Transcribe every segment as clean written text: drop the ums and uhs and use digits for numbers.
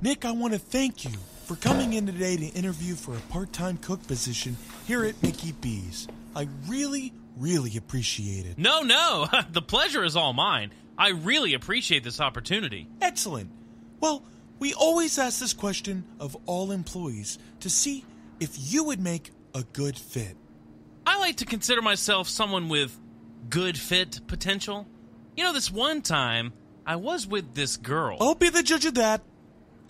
Nick, I want to thank you for coming in today to interview for a part-time cook position here at Mickey B's. I really appreciate it. No, the pleasure is all mine. I really appreciate this opportunity. Excellent. Well, we always ask this question of all employees to see if you would make a good fit. I like to consider myself someone with good fit potential. You know, this one time, I was with this girl. I'll be the judge of that.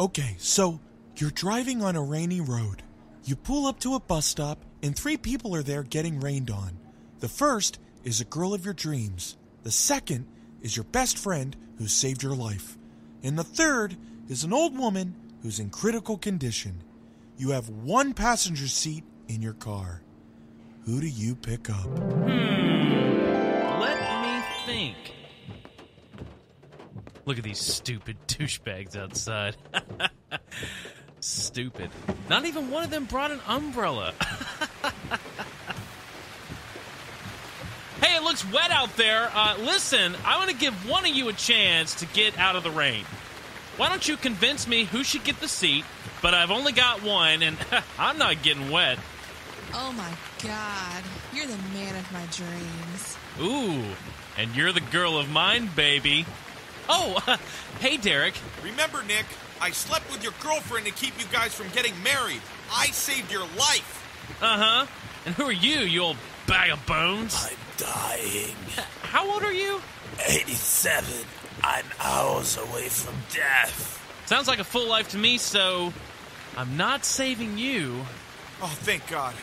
Okay, so you're driving on a rainy road. You pull up to a bus stop, and three people are there getting rained on. The first is a girl of your dreams. The second is your best friend who saved your life. And the third is an old woman who's in critical condition. You have one passenger seat in your car. Who do you pick up? Let me think. Look at these stupid douchebags outside. Stupid. Not even one of them brought an umbrella. Hey, it looks wet out there. Listen, I want to give one of you a chance to get out of the rain. Why don't you convince me who should get the seat? But I've only got one, and I'm not getting wet. Oh, my God. You're the man of my dreams. Ooh, and you're the girl of mine, baby. Oh, hey, Derek. Remember, Nick, I slept with your girlfriend to keep you guys from getting married. I saved your life. Uh-huh. And who are you, you old bag of bones? I'm dying. How old are you? 87. I'm hours away from death. Sounds like a full life to me, so I'm not saving you. Oh, thank God.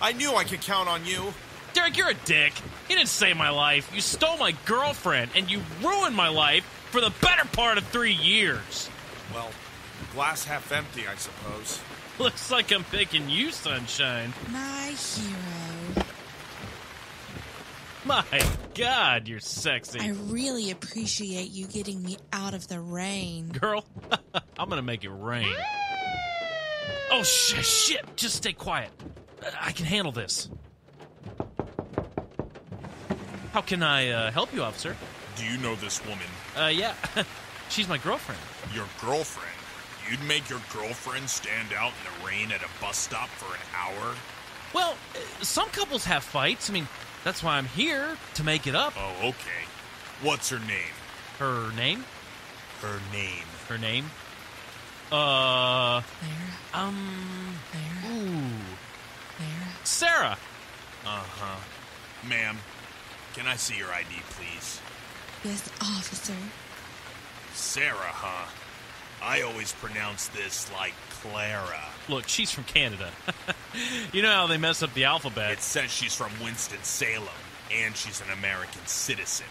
I knew I could count on you. Derek, you're a dick. You didn't save my life. You stole my girlfriend, and you ruined my life for the better part of 3 years. Well, glass half empty, I suppose. Looks like I'm picking you, sunshine. My hero. My God, you're sexy. I really appreciate you getting me out of the rain. Girl, I'm going to make it rain. Oh, shit. Just stay quiet. I can handle this. How can I help you, officer? Do you know this woman? Yeah. She's my girlfriend. Your girlfriend? You'd make your girlfriend stand out in the rain at a bus stop for an hour? Well, some couples have fights. I mean, that's why I'm here, to make it up. Oh, okay. What's her name? Her name? Her name. Her name? There. There. Ooh. There. Sarah. Uh-huh. Ma'am, can I see your ID, please? Yes, officer. Sarah, huh? I always pronounce this like Clara. Look, she's from Canada. You know how they mess up the alphabet. It says she's from Winston-Salem, and she's an American citizen.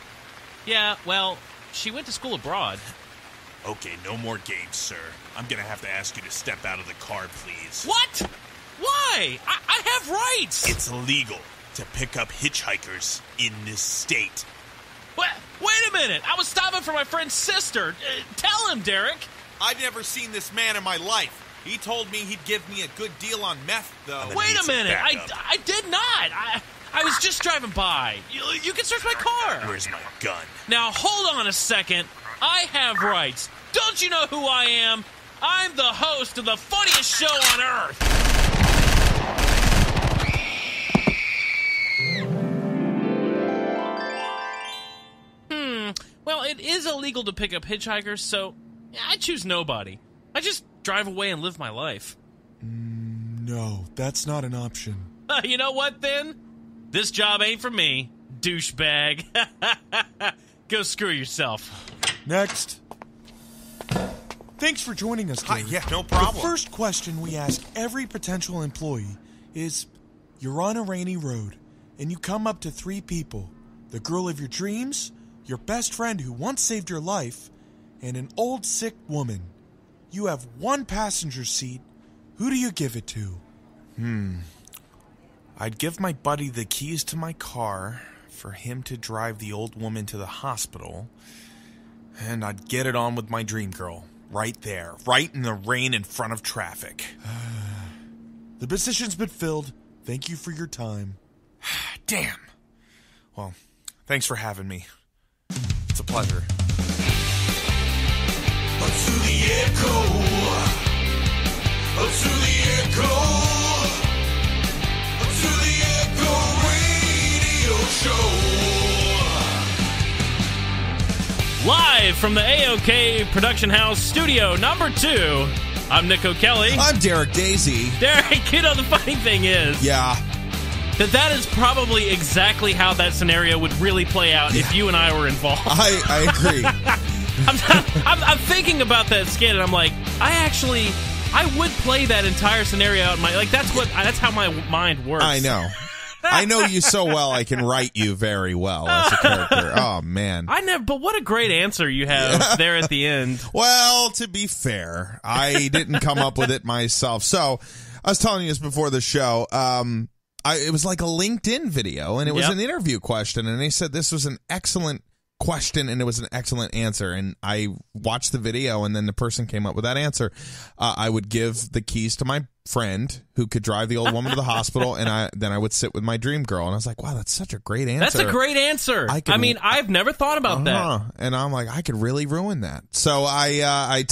Yeah, well, she went to school abroad. Okay, no more games, sir. I'm going to have to ask you to step out of the car, please. What? Why? I have rights! It's illegal to pick up hitchhikers in this state. Wait a minute! I was stopping for my friend's sister! Tell him, Derek! I've never seen this man in my life. He told me he'd give me a good deal on meth, though. Wait a minute! I did not! I was just driving by. You can search my car! Where's my gun? Now, hold on a second. I have rights. Don't you know who I am? I'm the host of the funniest show on Earth! Well, it is illegal to pick up hitchhikers, so I choose nobody. I just drive away and live my life. No, that's not an option. You know what, then? This job ain't for me, douchebag. Go screw yourself. Next. Thanks for joining us, Derek. Yeah, no problem. The first question we ask every potential employee is, you're on a rainy road, and you come up to three people. The girl of your dreams, your best friend who once saved your life, and an old sick woman. You have one passenger seat. Who do you give it to? I'd give my buddy the keys to my car for him to drive the old woman to the hospital, and I'd get it on with my dream girl. Right there, right in the rain in front of traffic. The position's been filled. Thank you for your time. Damn. Well, thanks for having me. It's a pleasure. To the echo. Live from the AOK Production House Studio number 2, I'm Nick O'Kelly. I'm Derek Daisy. Derek, you know, the funny thing is... Yeah. That is probably exactly how that scenario would really play out if you and I were involved. I agree. I'm thinking about that skit, and I'm like, I would play that entire scenario out in my... Like, that's how my mind works. I know. I know you so well, I can write you very well as a character. Oh, man. But what a great answer you have there at the end. Well, to be fair, I didn't come up with it myself. So, I was telling you this before the show. It was like a LinkedIn video, and it was an interview question, and they said this was an excellent question, and it was an excellent answer, and I watched the video, and then the person came up with that answer. I would give the keys to my friend who could drive the old woman to the hospital, and then I would sit with my dream girl, and I was like, wow, that's such a great answer. That's a great answer. I've never thought about that. And I'm like, I could really ruin that. So I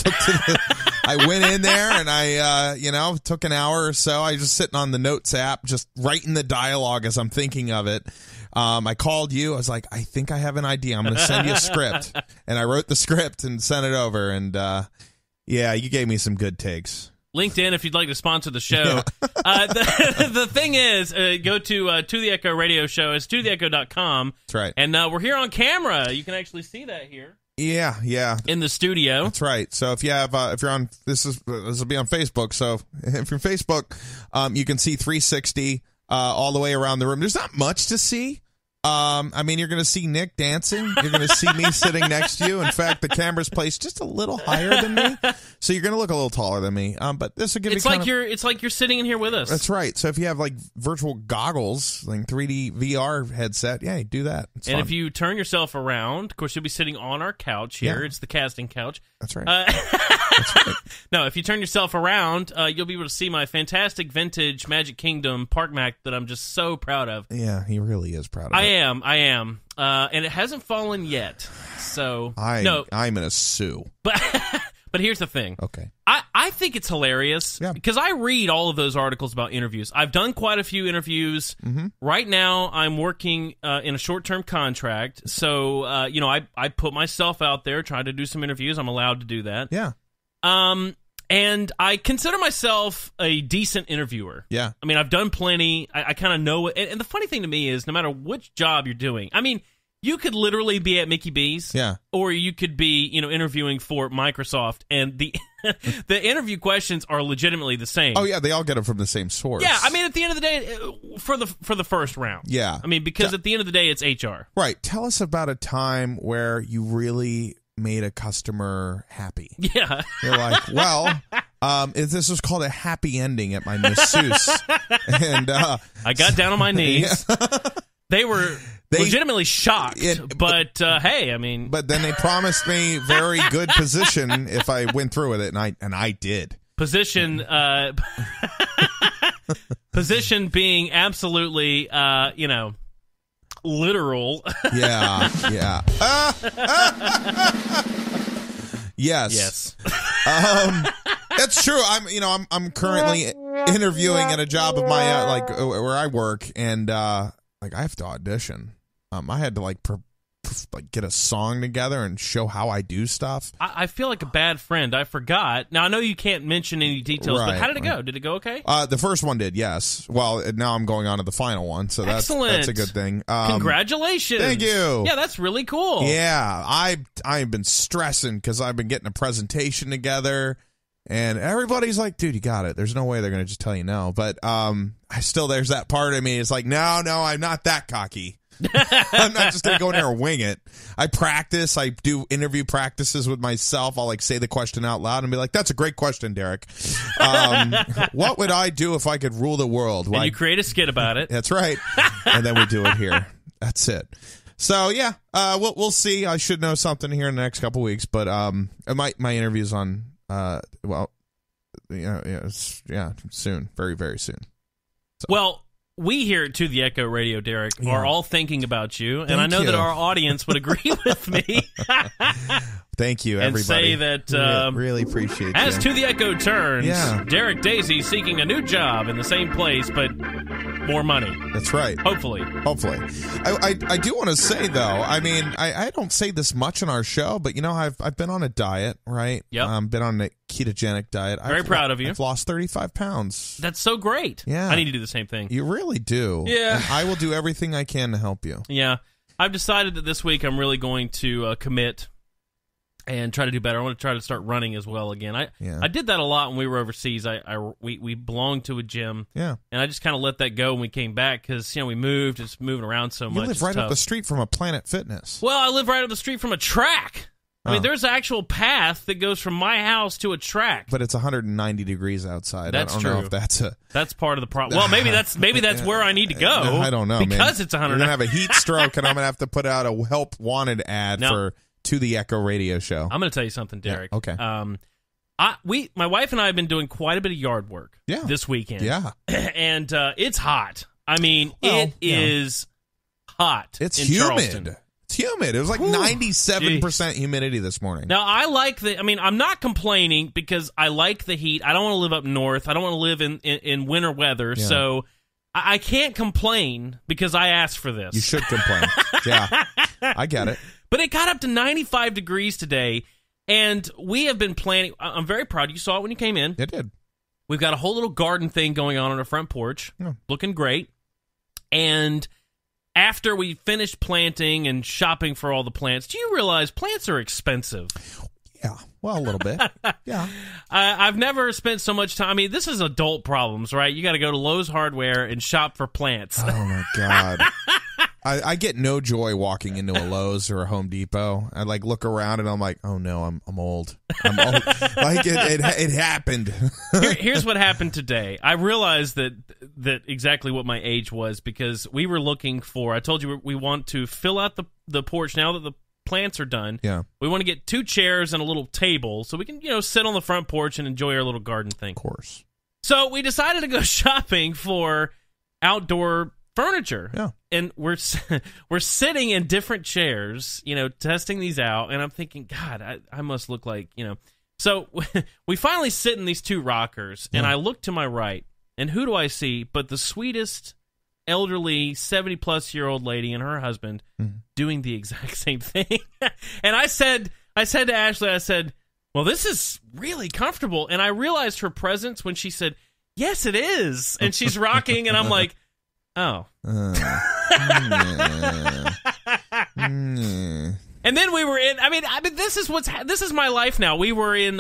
went in there, and I took an hour or so. I was just sitting on the notes app, just writing the dialogue as I'm thinking of it. I called you. I was like, I think I have an idea. I'm going to send you a script. And I wrote the script and sent it over. And, you gave me some good takes. LinkedIn, if you'd like to sponsor the show. Yeah. The thing is, go to The Echo Radio Show. It's totheecho.com. That's right. And we're here on camera. You can actually see that here. Yeah, yeah. In the studio. That's right. So if you have, this will be on Facebook. So if you're Facebook, you can see 360 all the way around the room. There's not much to see. I mean, you're going to see Nick dancing. You're going to see me sitting next to you. In fact, the camera's placed just a little higher than me, so you're going to look a little taller than me. But this will give you kind of... It's like you're sitting in here with us. That's right. So if you have like virtual goggles, like 3D VR headset, yeah, do that. It's fun. If you turn yourself around, of course, you'll be sitting on our couch here. Yeah. It's the casting couch. That's right. That's right. No, if you turn yourself around, you'll be able to see my fantastic vintage Magic Kingdom Park Mac that I'm just so proud of. Yeah, he really is proud of it. I am. And it hasn't fallen yet. So I'm going to sue. But here's the thing. Okay. I think it's hilarious because I read all of those articles about interviews. I've done quite a few interviews. Mm-hmm. Right now I'm working in a short-term contract. So, I put myself out there trying to do some interviews. I'm allowed to do that. Yeah. And I consider myself a decent interviewer. Yeah. I mean, I've done plenty. I kind of know it. And the funny thing to me is no matter which job you're doing, I mean, you could literally be at Mickey B's. Yeah. Or you could be, interviewing for Microsoft. And the the interview questions are legitimately the same. Oh, yeah. They all get them from the same source. Yeah. I mean, at the end of the day, for the first round. Yeah. I mean, because at the end of the day, it's HR. Right. Tell us about a time where you really... made a customer happy. Yeah. You're like, well, this was called a happy ending at my masseuse. And I got down on my knees. Yeah. They were legitimately shocked, but hey, I mean. But then they promised me very good position if I went through with it, and I did. Position, position being absolutely, literal. Yeah, yeah. Yes. That's true. I'm currently interviewing at a job of my where I work, and I have to audition. I had to get a song together and show how I do stuff. I feel like a bad friend. I forgot. Now, I know you can't mention any details, but how did it go? Did it go okay? The first one did, yes. Well, now I'm going on to the final one, so that's a good thing. Congratulations. Thank you. Yeah, that's really cool. Yeah, I've been stressing because I've been getting a presentation together, and everybody's like, dude, you got it. There's no way they're going to just tell you no, but there's that part of me. It's like, no, I'm not that cocky. I'm not just gonna go in there and wing it. I practice. I do interview practices with myself. I'll say the question out loud and be like, "That's a great question, Derek. What would I do if I could rule the world?" Well, and you create a skit about it. That's right. And then we do it here. That's it. So yeah, we'll see. I should know something here in the next couple weeks. But my interview's on soon, very very soon. So. Well. We here at To The Echo Radio, Derek, are all thinking about you, and I know that our audience would agree with me. Thank you, everybody. And say that... really appreciate as you. To the Echo turns, yeah. Derek Daisy seeking a new job in the same place, but more money. That's right. Hopefully. Hopefully. I do want to say, though, I mean, I don't say this much on our show, but, you know, I've been on a diet, right? Yep. Been on a ketogenic diet. Very proud of you. I've lost 35 pounds. That's so great. Yeah. I need to do the same thing. You really do. Yeah. And I will do everything I can to help you. Yeah. I've decided that this week I'm really going to commit and try to do better. I want to try to start running as well again. I did that a lot when we were overseas. We belonged to a gym. Yeah. And I just kind of let that go when we came back because, you know, we moved. It's moving around so much. You live right up the street from a Planet Fitness. Well, I live right up the street from a track. I mean, there's an actual path that goes from my house to a track. But it's 190 degrees outside. That's true. I don't know if that's a... That's part of the problem. Well, maybe that's where I need to go. I don't know, because man. It's 190. You're going to have a heat stroke, and I'm going to have to put out a help wanted ad for To The Echo Radio Show. I'm going to tell you something, Derek. Yeah, okay. My wife and I have been doing quite a bit of yard work this weekend. Yeah. And it's hot. I mean, it is hot. It's in humid. Charleston. Humid. It was like 97% humidity this morning. Now, I like the... I mean, I'm not complaining because I like the heat. I don't want to live up north. I don't want to live in winter weather. Yeah. So I can't complain because I asked for this. You should complain. Yeah. I get it. But it got up to 95 degrees today, and we have been planning... I'm very proud. You saw it when you came in. It did. We've got a whole little garden thing going on our front porch. Yeah. Looking great. And... After we finished planting and shopping for all the plants, do you realize plants are expensive? Yeah, well, a little bit. Yeah. I've never spent so much time. I mean, this is adult problems, right? You got to go to Lowe's Hardware and shop for plants. Oh, my God. I get no joy walking into a Lowe's or a Home Depot. I, like, look around, and I'm like, oh, no, I'm old. I'm old. Like, it happened. Here's what happened today. I realized that exactly what my age was because we were looking for... I told you we want to fill out the porch now that the plants are done. Yeah. We want to get 2 chairs and a little table so we can, you know, sit on the front porch and enjoy our little garden thing. Of course. So we decided to go shopping for outdoor furniture. Yeah. And we're sitting in different chairs, you know, testing these out, and I'm thinking, God, I must look like, you know. So we finally sit in these 2 rockers, and I look to my right, and who do I see but the sweetest elderly 70-plus-year-old lady and her husband doing the exact same thing. And I said to Ashley, I said, well, this is really comfortable. And I realized her presence when she said, yes, it is. And she's rocking, and I'm like, oh. And then we were in. I mean, this is my life now. We were in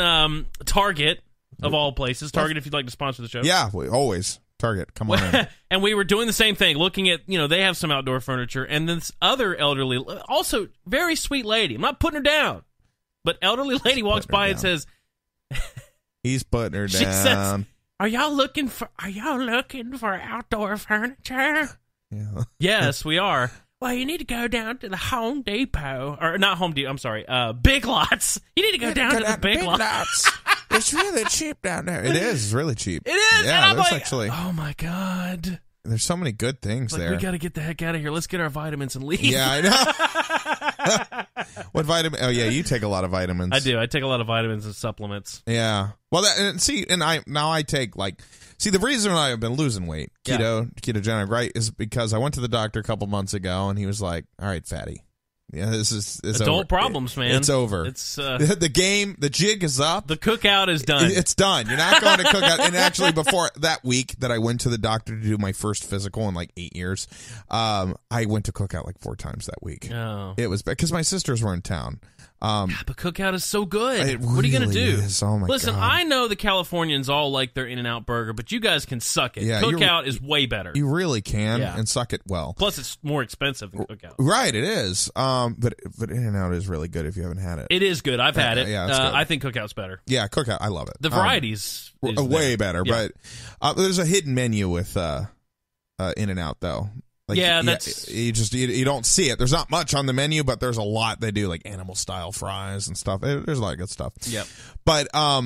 Target of all places. Target, if you'd like to sponsor the show. Yeah, always Target. Come on in. And we were doing the same thing, looking at, you know, they have some outdoor furniture, and this other elderly, also very sweet lady. I'm not putting her down, but elderly lady walks by and says, "He's putting her down." She says, Are y'all looking for outdoor furniture? Yeah. Yes, we are. Well, you need to go down to the Home Depot. Or not Home Depot, I'm sorry. Big Lots. You need to go down to the Big Lots. It's really cheap down there. It is. It's really cheap. It is. Yeah, and I'm like, actually, oh, my God. There's so many good things there. We got to get the heck out of here. Let's get our vitamins and leave. Yeah, I know. What vitamin? Oh, yeah, you take a lot of vitamins. I do. I take a lot of vitamins and supplements. Yeah. Well, the reason I've been losing weight, ketogenic, right, is because I went to the doctor a couple months ago, and he was like, all right, fatty. Yeah, this is adult problems, man. It's over. It's the game. The jig is up. The cookout is done. It's done. You're not going to cookout. And actually, before that week that I went to the doctor to do my first physical in like 8 years, I went to cookout like 4 times that week. Oh, it was because my sisters were in town. God, but cookout is so good. What are you going to do? Oh my God. I know the Californians all like their In-N-Out burger, but you guys can suck it. Yeah, cookout is way better. You really can, and suck it well. Plus, it's more expensive than cookout. Right, it is. But In-N-Out is really good if you haven't had it. It is good. I've had it. Yeah, I think cookout's better. Yeah, cookout. I love it. The variety's way better, but there's a hidden menu with In-N-Out, though. Like, you don't see it. There's not much on the menu, but there's a lot they do, like animal style fries and stuff. There's a lot of good stuff. Yep. But so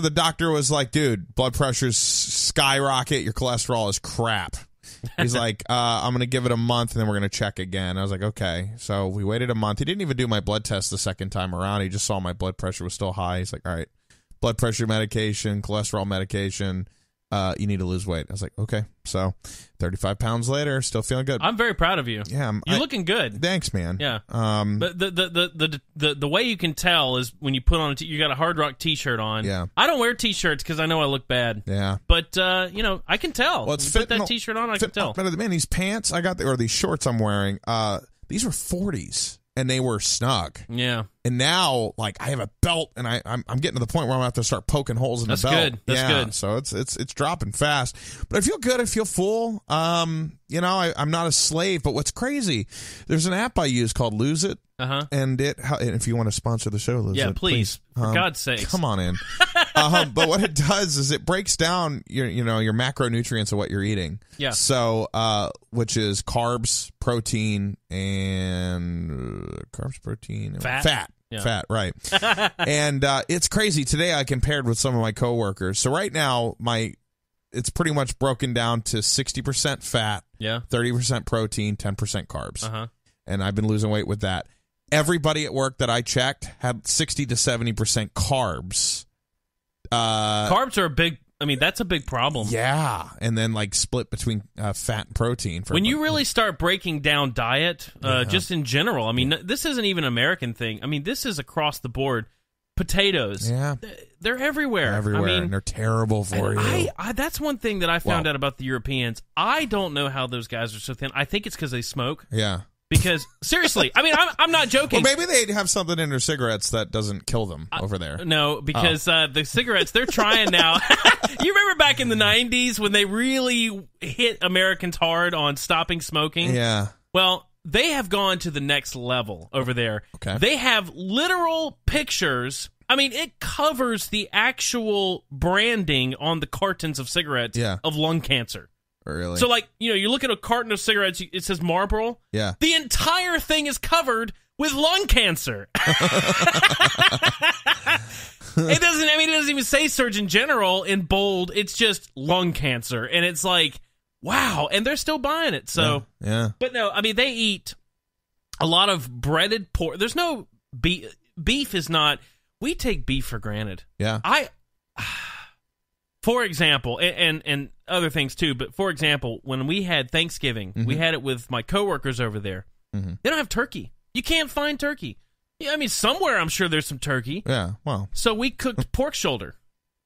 the doctor was like, dude, blood pressure's skyrocket. Your cholesterol is crap. He's like, I'm going to give it a month, and then we're going to check again. I was like, okay. So we waited a month. He didn't even do my blood test the second time around. He just saw my blood pressure was still high. He's like, all right, blood pressure medication, cholesterol medication. You need to lose weight. I was like, okay. So 35 pounds later, still feeling good. I'm very proud of you. Yeah. You're looking good. Thanks, man. Yeah. But the way you can tell is when you put on you got a Hard Rock t-shirt on. Yeah. I don't wear t-shirts because I know I look bad. Yeah. But, you know, I can tell. Well, it's fit that t-shirt on, I can tell. Better than, man, these pants I got, or these shorts I'm wearing, these were 40s. And they were snug. Yeah. And now, like, I have a belt, and I'm getting to the point where I'm going to have to start poking holes in the belt. That's good. That's good. So it's dropping fast. But I feel good. I feel full. You know, I'm not a slave. But what's crazy, there's an app I use called Lose It. Uh-huh. And if you want to sponsor the show, Lose It. Yeah, please. For God's sake. Come on in. But what it does is it breaks down your macronutrients of what you're eating. Yeah. So which is carbs, protein, and fat. Yeah. Fat, right. And it's crazy. Today I compared with some of my coworkers. So right now it's pretty much broken down to 60% fat, 30% protein, 10% carbs. Uh-huh. And I've been losing weight with that. Everybody at work that I checked had 60 to 70% carbs. Carbs are that's a big problem. Yeah, and then like split between fat and protein. You really start breaking down diet, just in general, I mean, this isn't even an American thing. I mean, this is across the board. Potatoes. Yeah. They're everywhere. And they're terrible for you. That's one thing that I found out about the Europeans. I don't know how those guys are so thin. I think it's because they smoke. Yeah. Because, seriously, I mean, I'm not joking. Well, maybe they have something in their cigarettes that doesn't kill them over there. No, because the cigarettes, they're trying now. You remember back in the 90s when they really hit Americans hard on stopping smoking? Yeah. Well, they have gone to the next level over there. Okay. They have literal pictures. I mean, it covers the actual branding on the cartons of cigarettes of lung cancer. Really? So, like, you look at a carton of cigarettes, it says Marlboro. Yeah. The entire thing is covered with lung cancer. It doesn't even say Surgeon General in bold. It's just lung cancer. And it's like, wow. And they're still buying it. So, yeah. But no, I mean, they eat a lot of breaded pork. There's no beef. Beef is not, we take beef for granted. Yeah. For example, and other things too, but for example, when we had Thanksgiving, we had it with my coworkers over there. They don't have turkey. You can't find turkey. Yeah, I mean, somewhere I'm sure there's some turkey. Yeah, well. So we cooked pork shoulder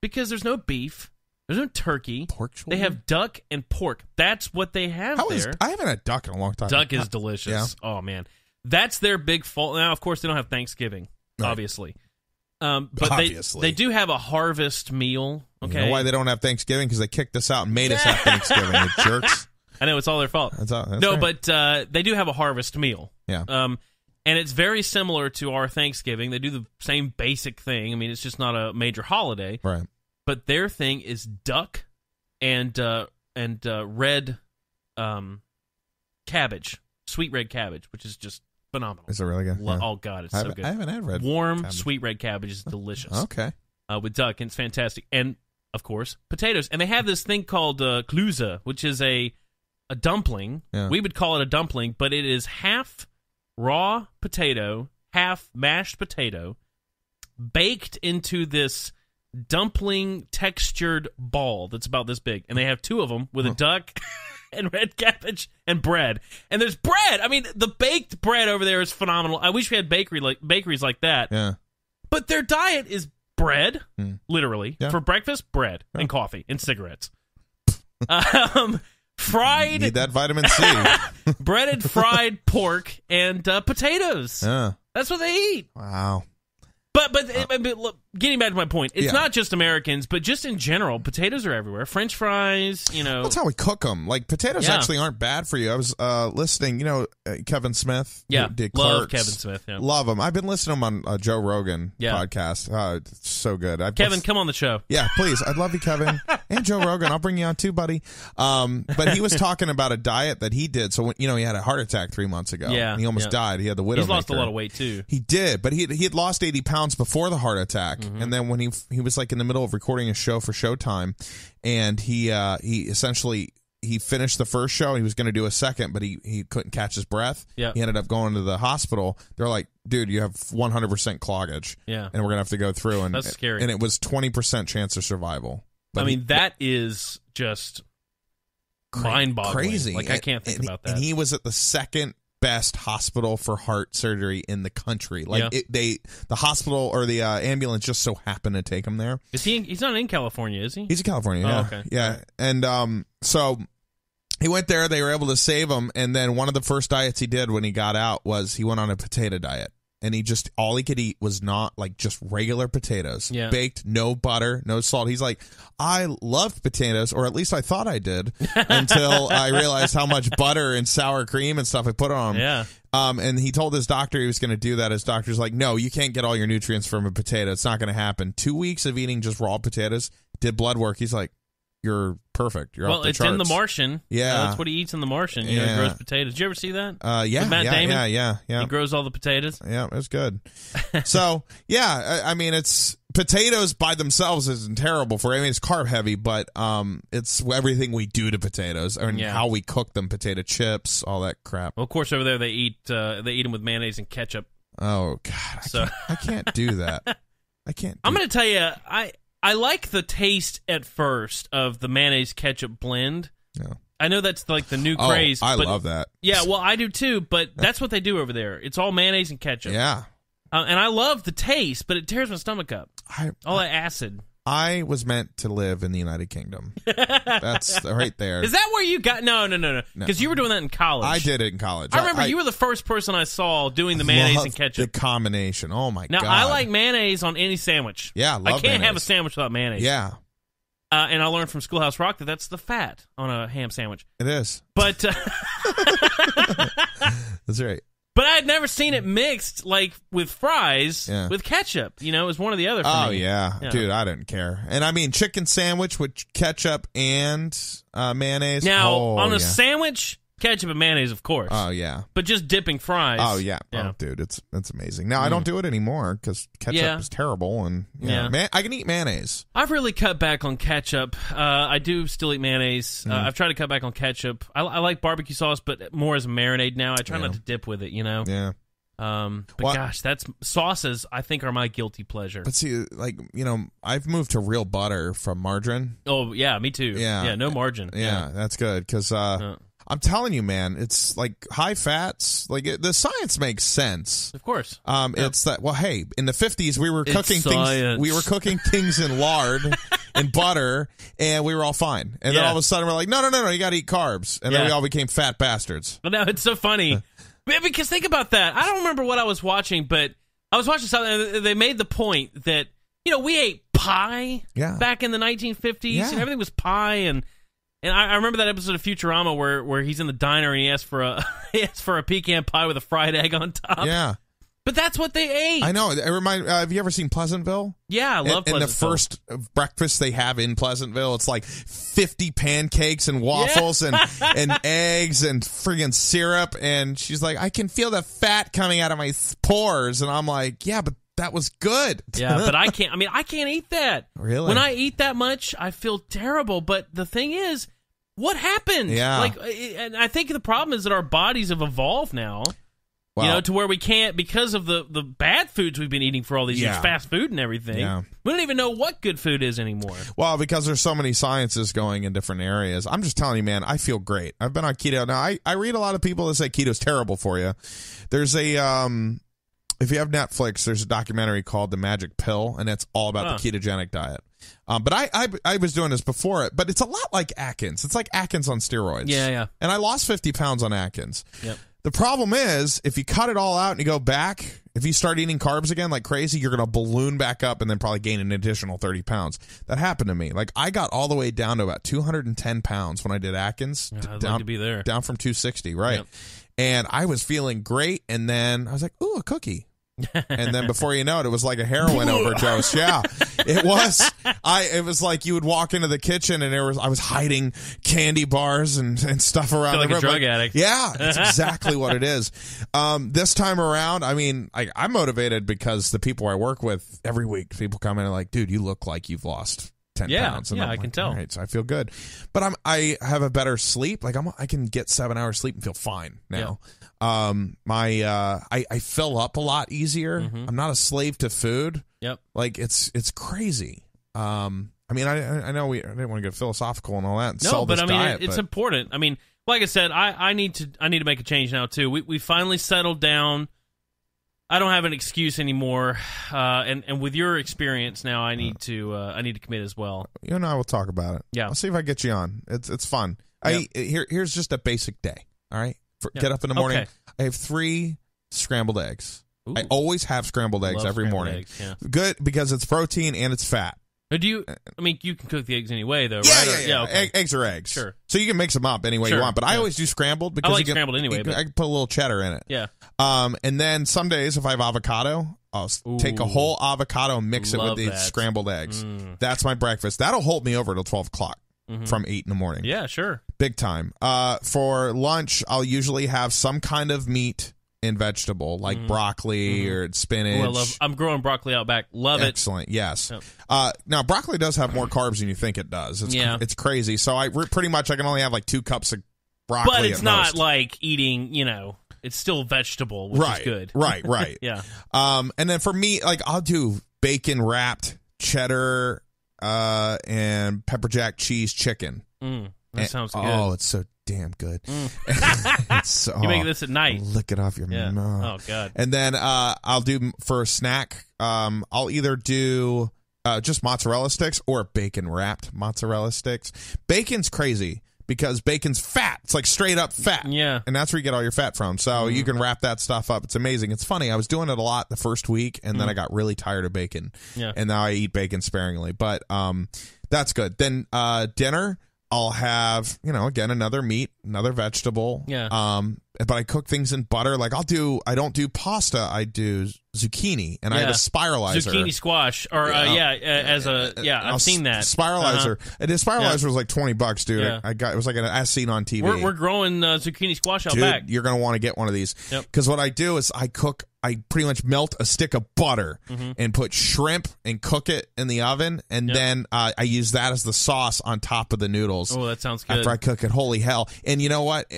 because there's no beef. There's no turkey. Pork shoulder? They have duck and pork. That's what they have there. I haven't had duck in a long time. Duck is delicious. Yeah. Oh, man. That's their big fault. Now, of course, they don't have Thanksgiving, obviously. They do have a harvest meal. Okay. You know why they don't have Thanksgiving? Because they kicked us out and made us have Thanksgiving. They jerks. I know, it's all their fault. But they do have a harvest meal. Yeah. And it's very similar to our Thanksgiving. They do the same basic thing. I mean, it's just not a major holiday. Right. But their thing is duck and red cabbage, sweet red cabbage, which is just phenomenal. Is it really good? Yeah. Oh, God, it's so good. I haven't had red warm, cabbage. Sweet red cabbage is delicious. Okay. With duck, and it's fantastic. And, of course, potatoes. And they have this thing called klouza, which is a dumpling. Yeah. We would call it a dumpling, but it is half raw potato, half mashed potato, baked into this dumpling-textured ball that's about this big. And they have two of them with a duck and red cabbage and bread. And there's bread. I mean, the baked bread over there is phenomenal. I wish we had bakeries like that. Yeah. But their diet is bread, literally. Yeah. For breakfast, bread and coffee and cigarettes. Fried. Need that vitamin C. Breaded fried pork and potatoes. Yeah. That's what they eat. Wow. But look, getting back to my point, it's not just Americans, but just in general, potatoes are everywhere. French fries, That's how we cook them. Like, potatoes actually aren't bad for you. I was listening, Kevin Smith. Yeah, love Kevin Smith. Yeah. Love him. I've been listening to him on Joe Rogan podcast. It's so good. Come on the show. Yeah, please. I'd love you, Kevin. And Joe Rogan. I'll bring you on too, buddy. But he was talking about a diet that he did. So, he had a heart attack 3 months ago. Yeah. He almost died. He had the Widowmaker. He's lost a lot of weight, too. He did. But he had lost 80 pounds before the heart attack, and then when he was like in the middle of recording a show for Showtime, and he essentially he finished the first show. He was going to do a second, but he couldn't catch his breath. Yep. He ended up going to the hospital. They're like, dude, you have 100% cloggage. Yeah. And we're going to have to go through. And that's scary. And it was 20% chance of survival. But I mean, that is just mind-boggling. Crazy. Like, I can't think about that. And he was at the second best hospital for heart surgery in the country. Like, yeah. The hospital or the ambulance just so happened to take him there. He's not in California, is he? He's in California, yeah. Oh, okay. Yeah. And so he went there. They were able to save him. And then one of the first diets he did when he got out was he went on a potato diet. And he just, all he could eat was not, like, just regular potatoes. Yeah. Baked, no butter, no salt. He's like, I loved potatoes, or at least I thought I did, until I realized how much butter and sour cream and stuff I put on them. Yeah. And he told his doctor he was going to do that. His doctor's like, no, you can't get all your nutrients from a potato. It's not going to happen. 2 weeks of eating just raw potatoes, did blood work. He's like, you're perfect. You're off the charts. Well, it's in The Martian. Yeah. That's what he eats in The Martian. You know, he grows potatoes. Did you ever see that? Yeah. With Matt Damon? Yeah. He grows all the potatoes. Yeah, it's good. So, yeah, I mean, it's potatoes by themselves isn't terrible for him. I mean, it's carb heavy, but it's everything we do to potatoes and how we cook them, potato chips, all that crap. Well, of course, over there they eat them with mayonnaise and ketchup. Oh, God. So. I can't do that. I'm going to tell you, I like the taste at first of the mayonnaise ketchup blend. Yeah. I know that's like the new craze. Oh, I love that. Yeah, well, I do too, but that's what they do over there. It's all mayonnaise and ketchup. Yeah. And I love the taste, but it tears my stomach up. All that acid. I was meant to live in the United Kingdom. That's right there. Is that where you got? No. Because you were doing that in college. I did it in college. I remember you were the first person I saw doing the mayonnaise and ketchup. The combination. Oh, my God. Now, I like mayonnaise on any sandwich. Yeah, I love mayonnaise. I can't have a sandwich without mayonnaise. Yeah. And I learned from Schoolhouse Rock that that's the fat on a ham sandwich. It is. But that's right. But I had never seen it mixed, like, with fries, with ketchup. You know, it was one or the other for me. Oh, yeah. Dude, I didn't care. And, I mean, chicken sandwich with ketchup and mayonnaise. Now, on a sandwich, ketchup and mayonnaise, of course. Oh, yeah. But just dipping fries. Oh, yeah. Oh, dude, it's amazing. Now, I don't do it anymore because ketchup is terrible. And I can eat mayonnaise. I've really cut back on ketchup. I do still eat mayonnaise. I've tried to cut back on ketchup. I like barbecue sauce, but more as a marinade now. I try not to dip with it, you know? Yeah. But gosh, that's sauces, I think, are my guilty pleasure. But see, like, you know, I've moved to real butter from margarine. Oh, yeah, me too. Yeah. Yeah, no margarine. Yeah, that's good because... I'm telling you, man, it's like high fats. Like the science makes sense, of course. It's that. Well, hey, in the 50s, we were cooking things in lard and butter, and we were all fine. And then all of a sudden, we're like, no, you got to eat carbs, and then we all became fat bastards. But now it's so funny because think about that. I don't remember what I was watching, but I was watching something. And they made the point that we ate pie back in the 1950s, and everything was pie and. And I remember that episode of Futurama where he's in the diner and he asks for a pecan pie with a fried egg on top. Yeah, but that's what they ate. I know. It reminds. Have you ever seen Pleasantville? Yeah, I love Pleasantville. And the first breakfast they have in Pleasantville, it's like 50 pancakes and waffles and eggs and friggin' syrup. And she's like, I can feel the fat coming out of my pores, and I'm like, yeah, but. That was good. Yeah, but I can't. I mean, I can't eat that. Really? When I eat that much, I feel terrible. But the thing is, what happened? Yeah. Like, and I think the problem is that our bodies have evolved now. Wow. You know, to where we can't because of the bad foods we've been eating for all these years, fast food and everything. Yeah. We don't even know what good food is anymore. Well, because there's so many sciences going in different areas. I'm just telling you, man, I feel great. I've been on keto now. I read a lot of people that say keto's terrible for you. There's a if you have Netflix, there's a documentary called The Magic Pill, and it's all about the ketogenic diet. But I was doing this before it, but it's a lot like Atkins. It's like Atkins on steroids. Yeah. And I lost 50 pounds on Atkins. Yep. The problem is, if you cut it all out and you go back, if you start eating carbs again like crazy, you're going to balloon back up and then probably gain an additional 30 pounds. That happened to me. Like, I got all the way down to about 210 pounds when I did Atkins. Yeah, I'd like to be there. Down from 260, right. Yep. And I was feeling great, and then I was like, ooh, a cookie. And then before you know it was like a heroin overdose. Yeah, it was. It was like you would walk into the kitchen and I was hiding candy bars and stuff around the room. Like a drug addict. Yeah, that's exactly what it is. This time around, I mean, I'm motivated because the people I work with every week, people come in and like, dude, you look like you've lost 10 pounds. And I can tell. All right, so I feel good. But I have a better sleep. Like I can get 7 hours sleep and feel fine now. Yeah. I fill up a lot easier. Mm-hmm. I'm not a slave to food. Yep. Like it's crazy. I mean, I know I didn't want to get philosophical and all that. And sell this diet, it's important. I mean, like I said, I need to make a change now too. We finally settled down. I don't have an excuse anymore, and with your experience now, I need to commit as well. You and I will talk about it. Yeah, I'll see if I get you on. It's fun. Yep. Here's just a basic day. All right, get up in the morning. Okay. I have 3 scrambled eggs. Ooh. I always have scrambled eggs every morning. Eggs, yeah. Good because it's protein and it's fat. Do you? I mean, you can cook the eggs anyway, though, right? Yeah. Okay. Eggs are eggs. Sure. So you can mix them up any way you want, but I always do scrambled because I like scrambled anyway. I can put a little cheddar in it. Yeah. And then some days if I have avocado, I'll take a whole avocado and mix it with the scrambled eggs. Mm. That's my breakfast. That'll hold me over till 12:00 from 8 in the morning. Yeah, sure. Big time. For lunch, I'll usually have some kind of meat and vegetable like broccoli or spinach. Ooh, I'm growing broccoli out back. Love it. Excellent. Yes. Yep. Now broccoli does have more carbs than you think it does. It's crazy. So I can only have like 2 cups of broccoli. But it's not most. Like eating. It's still vegetable, which is good. Right. Yeah. And then for me, like I'll do bacon wrapped cheddar and pepper jack cheese chicken. That sounds good. Oh, it's so damn good. You make this at night. Lick it off your mouth. Oh, God. And then I'll do, for a snack, I'll either do just mozzarella sticks or bacon-wrapped mozzarella sticks. Bacon's crazy because bacon's fat. It's like straight up fat. Yeah. And that's where you get all your fat from. So you can wrap that stuff up. It's amazing. It's funny. I was doing it a lot the first week, and then I got really tired of bacon. Yeah. And now I eat bacon sparingly. But that's good. Then dinner, I'll have, again, another meat, another vegetable. Yeah. But I cook things in butter. Like I don't do pasta. I do zucchini, and I have a spiralizer. Zucchini squash, or I've seen that spiralizer. And the spiralizer was like $20, dude. Yeah. It was like I seen on TV. We're growing zucchini squash out back. You're gonna want to get one of these because what I do is I pretty much melt a stick of butter and put shrimp and cook it in the oven, and then I use that as the sauce on top of the noodles. Oh, that sounds good. After I cook it, holy hell! And you know what?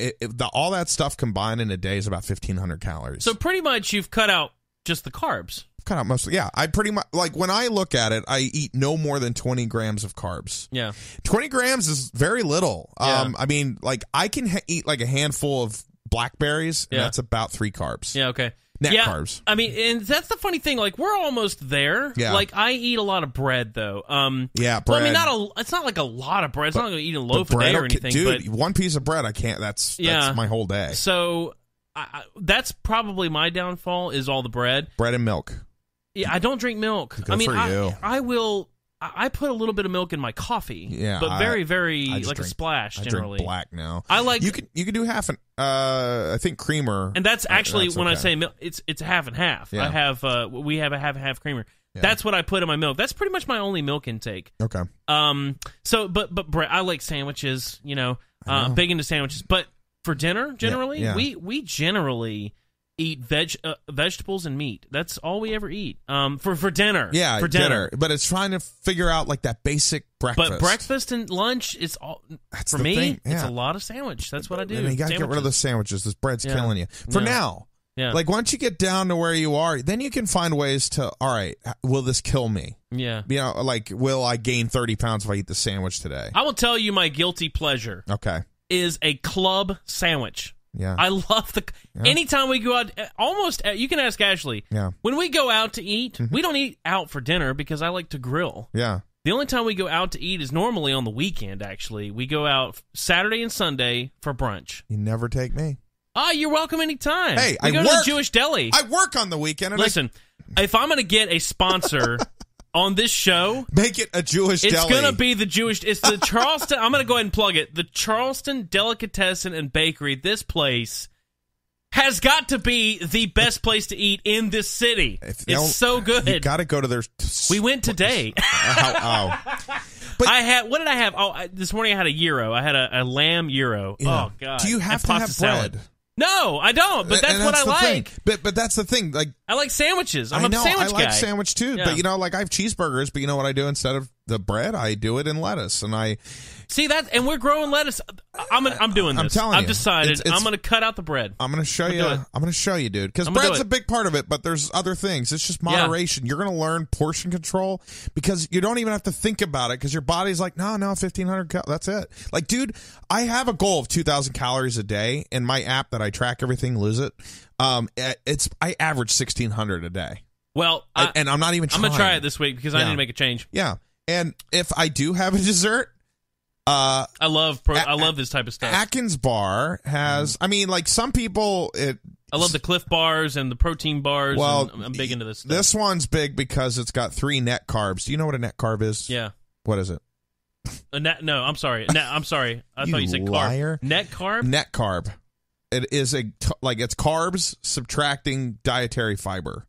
All that stuff combined in a day is about 1,500 calories. So pretty much you've cut out just the carbs. Cut out mostly, yeah. I pretty much, like when I look at it, I eat no more than 20 grams of carbs. Yeah. 20 grams is very little. Yeah. I mean, like I can eat like a handful of blackberries, and that's about 3 carbs. Yeah, okay. Net carbs. I mean, and that's the funny thing. Like, we're almost there. Yeah. Like, I eat a lot of bread, though. Yeah, bread. Well, I mean, it's not like a lot of bread. It's not like I'm going to eat a loaf a day or anything. Dude, but 1 piece of bread, I can't. That's my whole day. So, that's probably my downfall is all the bread. Bread and milk. Yeah, I don't drink milk. I put a little bit of milk in my coffee. Yeah, but very, very a splash. Generally, I drink black now. I like you can do half an I think creamer, and that's actually that's when I say milk. It's half and half. Yeah. I have we have a half and half creamer. Yeah. That's what I put in my milk. That's pretty much my only milk intake. Okay. So, but bread. I like sandwiches. I'm big into sandwiches. But for dinner, generally, we generally eat vegetables and meat. That's all we ever eat for dinner. Yeah, for dinner. But it's trying to figure out like that basic breakfast. But breakfast and lunch, it's all for me. Yeah. It's a lot of sandwich. That's what I do. And you got to get rid of the sandwiches. This bread's killing you for now. Yeah. Like once you get down to where you are, then you can find ways to. All right, will this kill me? Yeah. Like will I gain 30 pounds if I eat the sandwich today? I will tell you my guilty pleasure. Okay. Is a club sandwich. Yeah, I love anytime we go out, almost, you can ask Ashley, when we go out to eat, we don't eat out for dinner because I like to grill. Yeah. The only time we go out to eat is normally on the weekend, actually. We go out Saturday and Sunday for brunch. You never take me. Oh, you're welcome anytime. Hey, I go to the Jewish deli. I work on the weekend. And listen, if I'm going to get a sponsor on this show, make it a Jewish deli. It's going to be the Jewish. It's the Charleston. I'm going to go ahead and plug it. The Charleston Delicatessen and Bakery. This place has got to be the best place to eat in this city. It's so good. You got to go to their. We went today. Oh. But I had. What did I have? Oh, this morning I had a gyro. I had a lamb gyro. Yeah. Oh God. Do you have to have bread? Salad. No, I don't, but that's what I like. Thing. But that's the thing. Like I like sandwiches. I'm a sandwich guy. I like sandwich too, but like I have cheeseburgers, but you know what I do instead of the bread, I do it in lettuce, and I see that, and we're growing lettuce. I'm doing this. I'm telling you, I've decided I'm going to cut out the bread. I'm going to show you. I'm going to show you, dude, because bread's a big part of it, but there's other things. It's just moderation. Yeah. You're going to learn portion control because you don't even have to think about it because your body's like, no, 1,500. That's it. Like, dude, I have a goal of 2,000 calories a day in my app that I track everything. Lose it. I average 1,600 a day. Well, and I'm not even trying. I'm going to try it this week because I need to make a change. Yeah. And if I do have a dessert, I love this type of stuff. Atkins bar has, I mean, like some people, I love the Cliff bars and the protein bars. Well, and I'm big into this stuff. This one's big because it's got 3 net carbs. Do you know what a net carb is? Yeah. What is it? I'm sorry. I thought you said liar. Carb. Net carb. Net carb. It is it's carbs subtracting dietary fiber.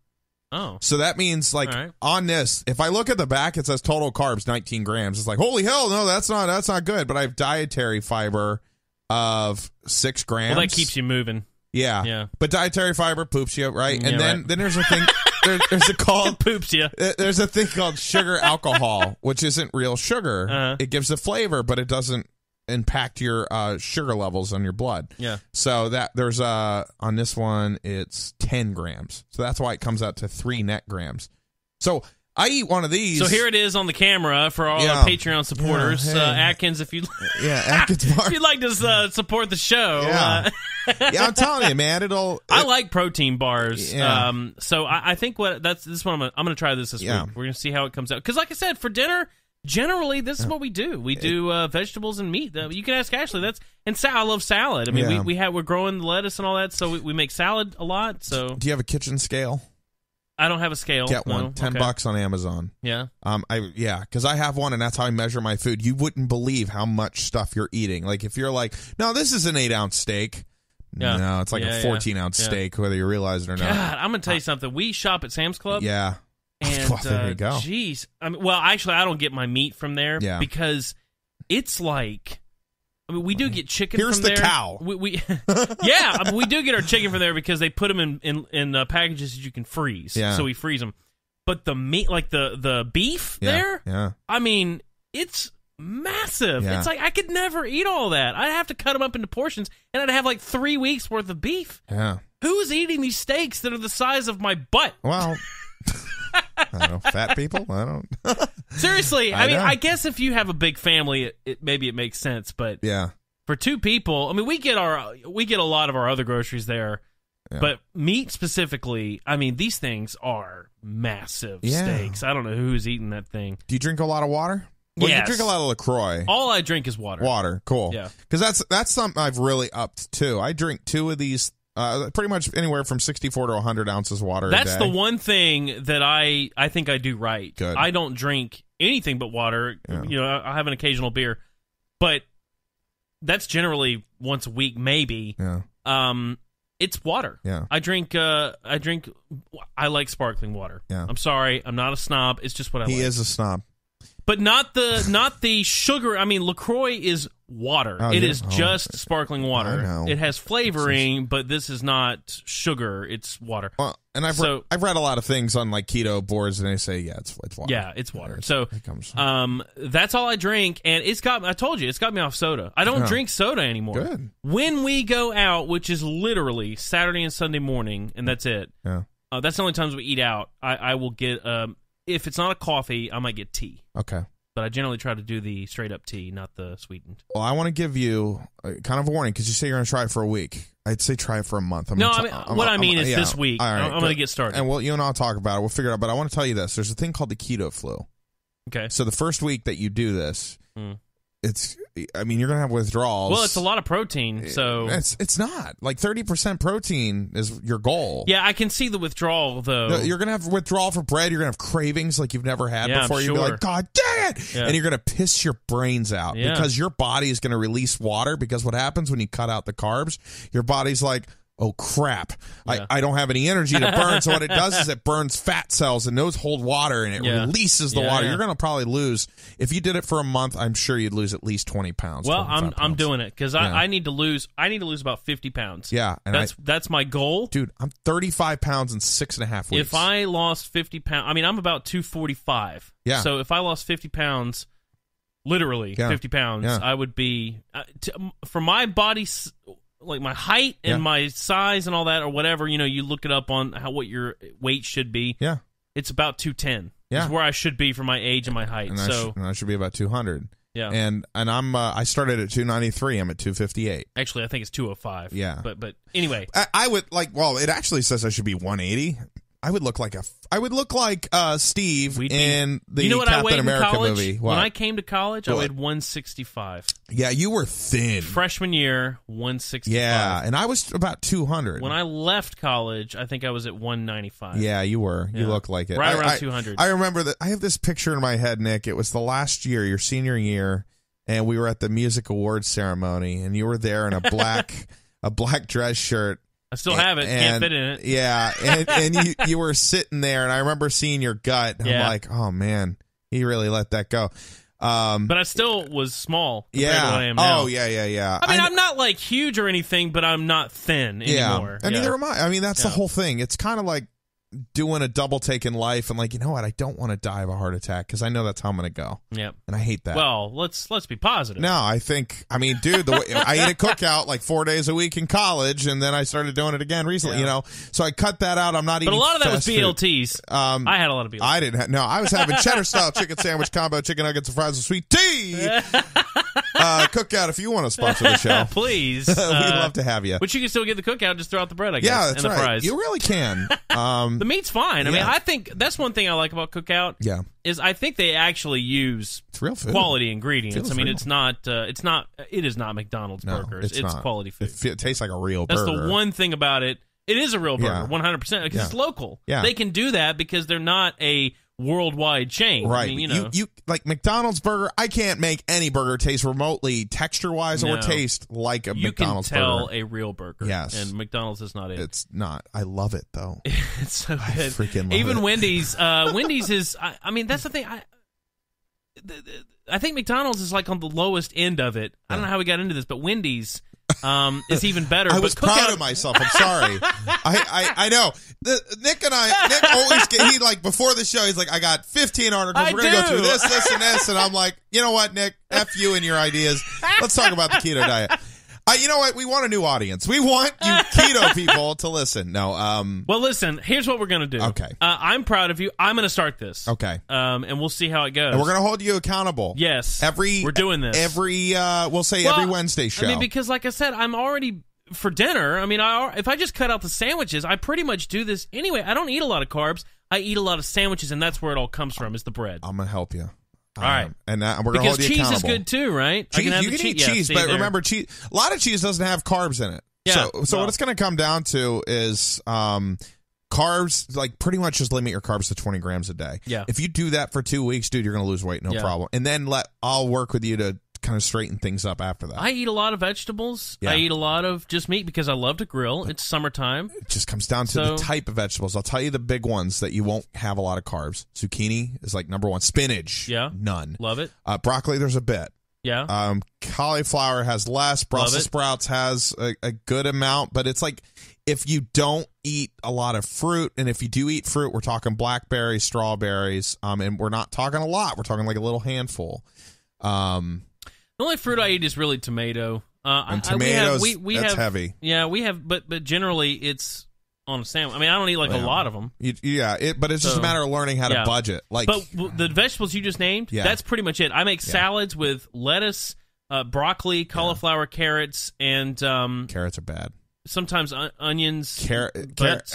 Oh. So that means, like, on this, if I look at the back, it says total carbs, 19 grams. It's like, holy hell, no, that's not good. But I have dietary fiber of 6 grams. Well, that keeps you moving. Yeah. But dietary fiber poops you, right? And then there's a thing. There's a thing called sugar alcohol, which isn't real sugar. Uh-huh. It gives a flavor, but it doesn't impact your sugar levels on your blood. Yeah. So that there's on this one it's 10 grams. So that's why it comes out to 3 net grams. So I eat one of these. So here it is on the camera for all our Patreon supporters. Yeah, hey. Atkins, if you if you'd like to support the show. Yeah. I'm telling you, man, I like protein bars. Yeah. So I think I'm going to try this week. We're going to see how it comes out. Because like I said, for dinner, generally, this is what we do. We do vegetables and meat. You can ask Ashley. I love salad. I mean, we're growing the lettuce and all that, so we make salad a lot. So, do you have a kitchen scale? I don't have a scale. Get one. No. $10 on Amazon. Yeah. Because I have one, and that's how I measure my food. You wouldn't believe how much stuff you're eating. Like if you're like, no, this is an 8-ounce steak. Yeah. No, it's like a 14-ounce steak, whether you realize it or not. God, I'm gonna tell you something. We shop at Sam's Club. Yeah. And there you go. Jeez, actually, I don't get my meat from there because it's like, we do get chicken. Here's from there. Here's the cow. We do get our chicken from there because they put them in packages that you can freeze. Yeah. So we freeze them. But the meat, like the beef there, I mean, it's massive. Yeah. It's like I could never eat all that. I'd have to cut them up into portions, and I'd have like 3 weeks worth of beef. Yeah. Who's eating these steaks that are the size of my butt? Well. I don't know, fat people? I don't. Seriously, I mean, I guess if you have a big family, maybe it makes sense. But for 2 people, I mean, we get a lot of our other groceries there, but meat specifically, I mean, these things are massive steaks. I don't know who's eating that thing. Do you drink a lot of water? Well, yes. You drink a lot of LaCroix. All I drink is water. Water, cool. Yeah, because that's something I've really upped too. I drink 2 of these. Pretty much anywhere from 64 to 100 ounces of water. That's a day. The one thing that I think I do right. Good. I don't drink anything but water. Yeah. You know, I have an occasional beer, but that's generally once a week, maybe. Yeah. It's water. Yeah. I drink. I like sparkling water. Yeah. I'm sorry, I'm not a snob. It's just what I like. He is a snob, but not the sugar. I mean, LaCroix is. Water. Oh, it is just sparkling water. It has flavoring, but this is not sugar. It's water. Well, and I've read a lot of things on like keto boards, and they say it's water. Yeah, it's water. So that's all I drink, and it's got me off soda. I don't drink soda anymore. Good. When we go out, which is literally Saturday and Sunday morning, and that's it. Yeah. That's the only times we eat out. I will get if it's not a coffee, I might get tea. Okay. But I generally try to do the straight-up tea, not the sweetened. Well, I want to give you kind of a warning because you say you're going to try it for a week. I'd say try it for a month. I mean, this week. Right, I'm going to get started. And you and I will talk about it. We'll figure it out. But I want to tell you this. There's a thing called the keto flu. Okay. So the first week that you do this, you're going to have withdrawals. Well, it's a lot of protein, so... It's not. Like, 30% protein is your goal. Yeah, I can see the withdrawal, though. No, you're going to have withdrawal for bread. You're going to have cravings like you've never had before. You'll be like, God dang it! Yeah. And you're going to piss your brains out because your body is going to release water because what happens when you cut out the carbs, your body's like, oh, crap, yeah. I don't have any energy to burn. So what it does is it burns fat cells, and those hold water, and it releases the water. Yeah. You're going to probably lose. If you did it for a month, I'm sure you'd lose at least 20 pounds. Well, I'm doing it because I need to lose. I need to lose about 50 pounds. Yeah. And that's my goal. Dude, I'm 35 pounds in 6.5 weeks. If I lost 50 pounds, I mean, I'm about 245. Yeah. So if I lost 50 pounds, literally 50 pounds, I would be, for my body, like my height and my size and all that or whatever, you know, you look it up on what your weight should be. Yeah. It's about 210. Yeah. Is where I should be for my age and my height. And I should be about 200. Yeah. And I'm I started at 293. I'm at 258. Actually, I think it's 205. Yeah. But anyway, I would like, well, it actually says I should be 180. I would look like Steve in the Captain America movie. When I came to college, I weighed 165. Yeah, you were thin. Freshman year, 165. Yeah, and I was about 200. When I left college, I think I was at 195. Yeah, you were. Yeah. You look like it. Right around 200. I remember that. I have this picture in my head, Nick. It was the last year, your senior year, and we were at the music awards ceremony, and you were there in a black dress shirt. I still have it. Can't fit in it. Yeah, and you were sitting there, and I remember seeing your gut. And I'm like, oh man, he really let that go. But I still was small. Yeah. To what I am now. Oh yeah. I mean, I'm not like huge or anything, but I'm not thin anymore. Yeah. And neither am I. I mean, that's the whole thing. It's kind of like doing a double take in life, and like, you know what? I don't want to die of a heart attack because I know that's how I'm going to go. Yep. And I hate that. Well, let's be positive. No, dude, the way I ate a Cookout like 4 days a week in college, and then I started doing it again recently. Yeah. You know, so I cut that out. I'm not eating. But a lot of that was BLTs. I had a lot of BLTs. I didn't. I was having cheddar style chicken sandwich combo, chicken nuggets, and fries with sweet tea. Cookout, if you want to sponsor the show, please. We'd love to have you. But you can still get the Cookout, just throw out the bread, I guess. Yeah, that's and the right. Fries. You really can. The meat's fine. I mean, I think that's one thing I like about Cookout. Yeah, is I think they actually use real food. Quality ingredients. Feels I mean, real. It is not McDonald's burgers. It's not. Quality food. It tastes like a real burger. That's the one thing about it. It is a real burger, 100%, because it's local. Yeah, they can do that because they're not a worldwide chain. Right. I mean, you like McDonald's burger, I can't make any burger taste remotely texture-wise or taste like a McDonald's burger. You can tell a real burger. Yes. And McDonald's is not it. It's not. I love it, though. It's so good. I freaking love it. Even Wendy's. Wendy's is, I mean, that's the thing. I think McDonald's is like on the lowest end of it. I don't know how we got into this, but Wendy's is even better. I was proud of myself. I'm sorry. I know. Nick always before the show, he's like, I got 15 articles. We're going to go through this, and this. And I'm like, you know what, Nick? F you and your ideas. Let's talk about the keto diet. You know what? We want a new audience. We want you keto people to listen. No. Well, listen, here's what we're going to do. Okay. I'm proud of you. I'm going to start this. Okay. And we'll see how it goes. And we're going to hold you accountable. Yes. We're doing this. Every Wednesday show. I mean, because like I said, I'm already, for dinner, I mean, if I just cut out the sandwiches, I pretty much do this anyway. I don't eat a lot of carbs. I eat a lot of sandwiches, and that's where it all comes from, is the bread. I'm going to help you. All right, and we're gonna hold you accountable. Because cheese is good too, right? Cheese, you can eat cheese, but remember, cheese. A lot of cheese doesn't have carbs in it. Yeah. So what it's gonna come down to is carbs. Like pretty much just limit your carbs to 20 grams a day. Yeah. If you do that for 2 weeks, dude, you're gonna lose weight, no problem. And then I'll work with you to kind of straighten things up after that. I eat a lot of vegetables. Yeah. I eat a lot of just meat because I love to grill. It's summertime. It just comes down to the type of vegetables. I'll tell you the big ones that you won't have a lot of carbs. Zucchini is like number one. Spinach. Yeah. None. Love it. Broccoli, there's a bit. Yeah. Cauliflower has less. Brussels sprouts has a good amount, but it's like if you don't eat a lot of fruit, and if you do eat fruit, we're talking blackberries, strawberries, and we're not talking a lot. We're talking like a little handful. The only fruit I eat is really tomato. And tomatoes, that's heavy. Yeah, we have, but generally it's on a sandwich. I mean, I don't eat a lot of them. It's just a matter of learning how to budget. Like, but the vegetables you just named, that's pretty much it. I make salads with lettuce, broccoli, cauliflower, carrots, and carrots are bad. Sometimes onions.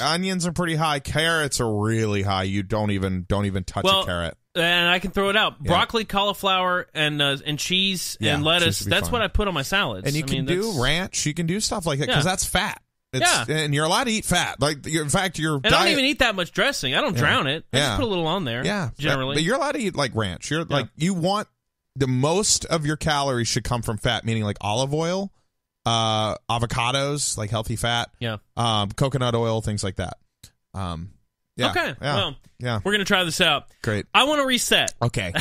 Onions are pretty high. Carrots are really high. You don't even touch a carrot. And I can throw it out. Broccoli, cauliflower, and cheese and lettuce. That's fun. What I put on my salads. And do ranch. You can do stuff like that because that's fat. And you're allowed to eat fat. Like in fact, I don't even eat that much dressing. I don't drown it. I just put a little on there. Yeah, generally. But you're allowed to eat like ranch. You're like you want the most of your calories should come from fat, meaning like olive oil. Avocados, like healthy fat. Yeah. Coconut oil, things like that. Yeah. Okay. Yeah. Well, yeah. We're going to try this out. Great. I want to reset. Okay.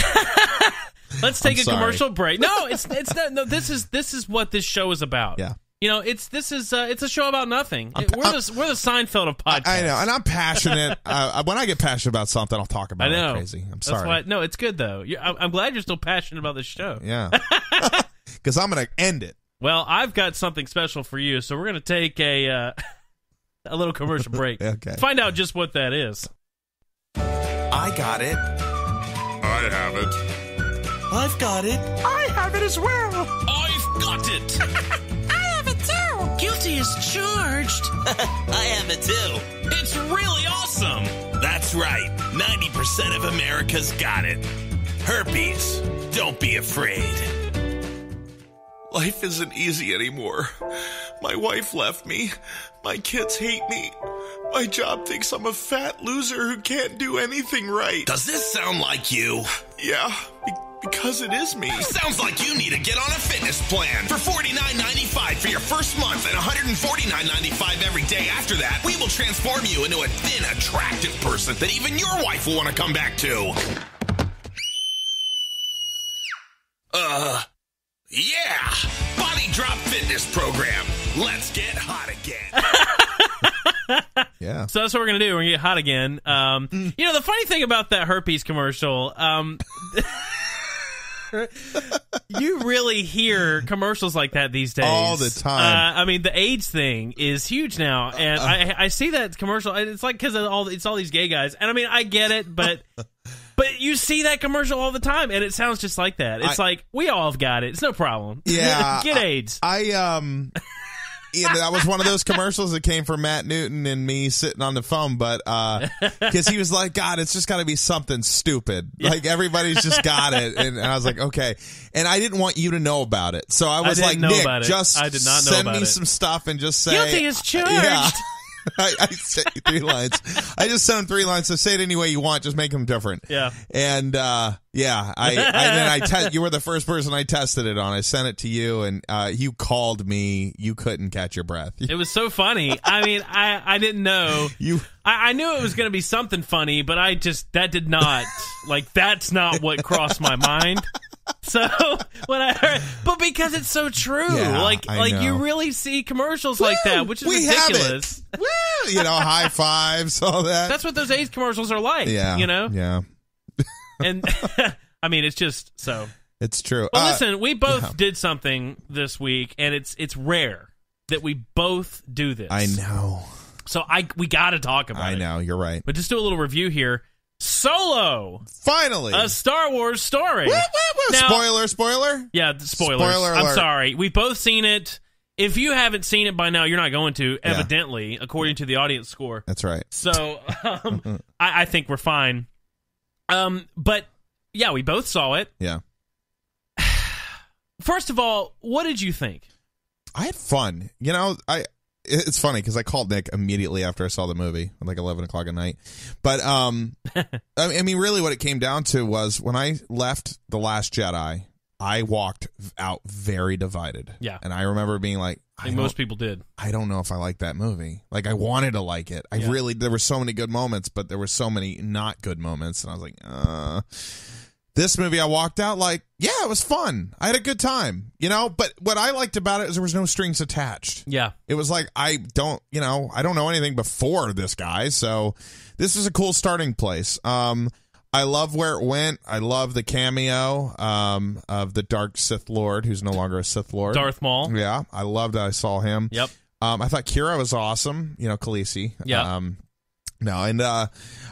Let's take a commercial break. No, it's not. No, this is what this show is about. Yeah. You know, it's a show about nothing. We're the Seinfeld of podcasts. I know, and I'm passionate. When I get passionate about something, I'll talk about it. Crazy. I'm sorry. That's why, no, it's good though. I'm glad you're still passionate about this show. Yeah. Because I'm gonna end it. Well, I've got something special for you, so we're gonna take a little commercial break. Okay. Find out just what that is. I got it. I have it. I've got it. I have it as well. I've got it. Guilty is charged. I have it too. It's really awesome. That's right. 90% of America's got it. Herpes. Don't be afraid. Life isn't easy anymore. My wife left me. My kids hate me. My job thinks I'm a fat loser who can't do anything right. Does this sound like you? Yeah. Because it is me. Sounds like you need to get on a fitness plan. For $49.95 for your first month and $149.95 every day after that, we will transform you into a thin, attractive person that even your wife will want to come back to. Yeah. Body Drop Fitness Program. Let's get hot again. Yeah. So that's what we're going to do. We're going to get hot again. You know, the funny thing about that herpes commercial... You really hear commercials like that these days. All the time. I mean, the AIDS thing is huge now, and I see that commercial. It's like because it's all these gay guys, and I mean, I get it, but you see that commercial all the time, and it sounds just like that. It's like we all have got it. It's no problem. Yeah, get AIDS. Yeah, that was one of those commercials that came from Matt Newton and me sitting on the phone, but because he was like, God, it's just got to be something stupid. Yeah. Like, everybody's just got it. And I was like, okay. And I didn't want you to know about it. So I was like, Nick, just send me some stuff and just say. Guilty is charged. Yeah. I sent you 3 lines. I just sent him 3 lines, so say it any way you want. Just make them different. Yeah. And, yeah, you were the first person I tested it on. I sent it to you, and you called me. You couldn't catch your breath. It was so funny. I mean, I didn't know. I knew it was going to be something funny, but that did not, like, that's not what crossed my mind. So when I heard, but because it's so true, yeah, like you really see commercials like that, which is ridiculous. Have it. Woo! You know, high fives, all that. That's what those AIDS commercials are like. Yeah, you know. Yeah. And I mean, it's just so. It's true. Well, listen, we both did something this week, and it's rare that we both do this. I know. So we got to talk about it. I know you're right. But just do a little review here. Solo, finally, a Star Wars story. Woo. Now, spoiler. Yeah, spoiler. I'm sorry. We've both seen it. If you haven't seen it by now, you're not going to, evidently, according to the audience score. That's right. So I think we're fine. But yeah, we both saw it. Yeah. First of all, what did you think? I had fun. You know, it's funny because I called Nick immediately after I saw the movie, like 11 o'clock at night. But I mean, really, what it came down to was when I left The Last Jedi, I walked out very divided. Yeah, and I remember being like, I think most people did. I don't know if I like that movie. Like, I wanted to like it. Really, there were so many good moments, but there were so many not good moments, and I was like, This movie, I walked out like, yeah, it was fun. I had a good time, you know? But what I liked about it is there was no strings attached. Yeah. It was like, I don't know anything before this guy, so this is a cool starting place. I love where it went. I love the cameo of the dark Sith Lord, who's no longer a Sith Lord. Darth Maul. Yeah. I loved that I saw him. Yep. I thought Kira was awesome. You know, Khaleesi. Yeah.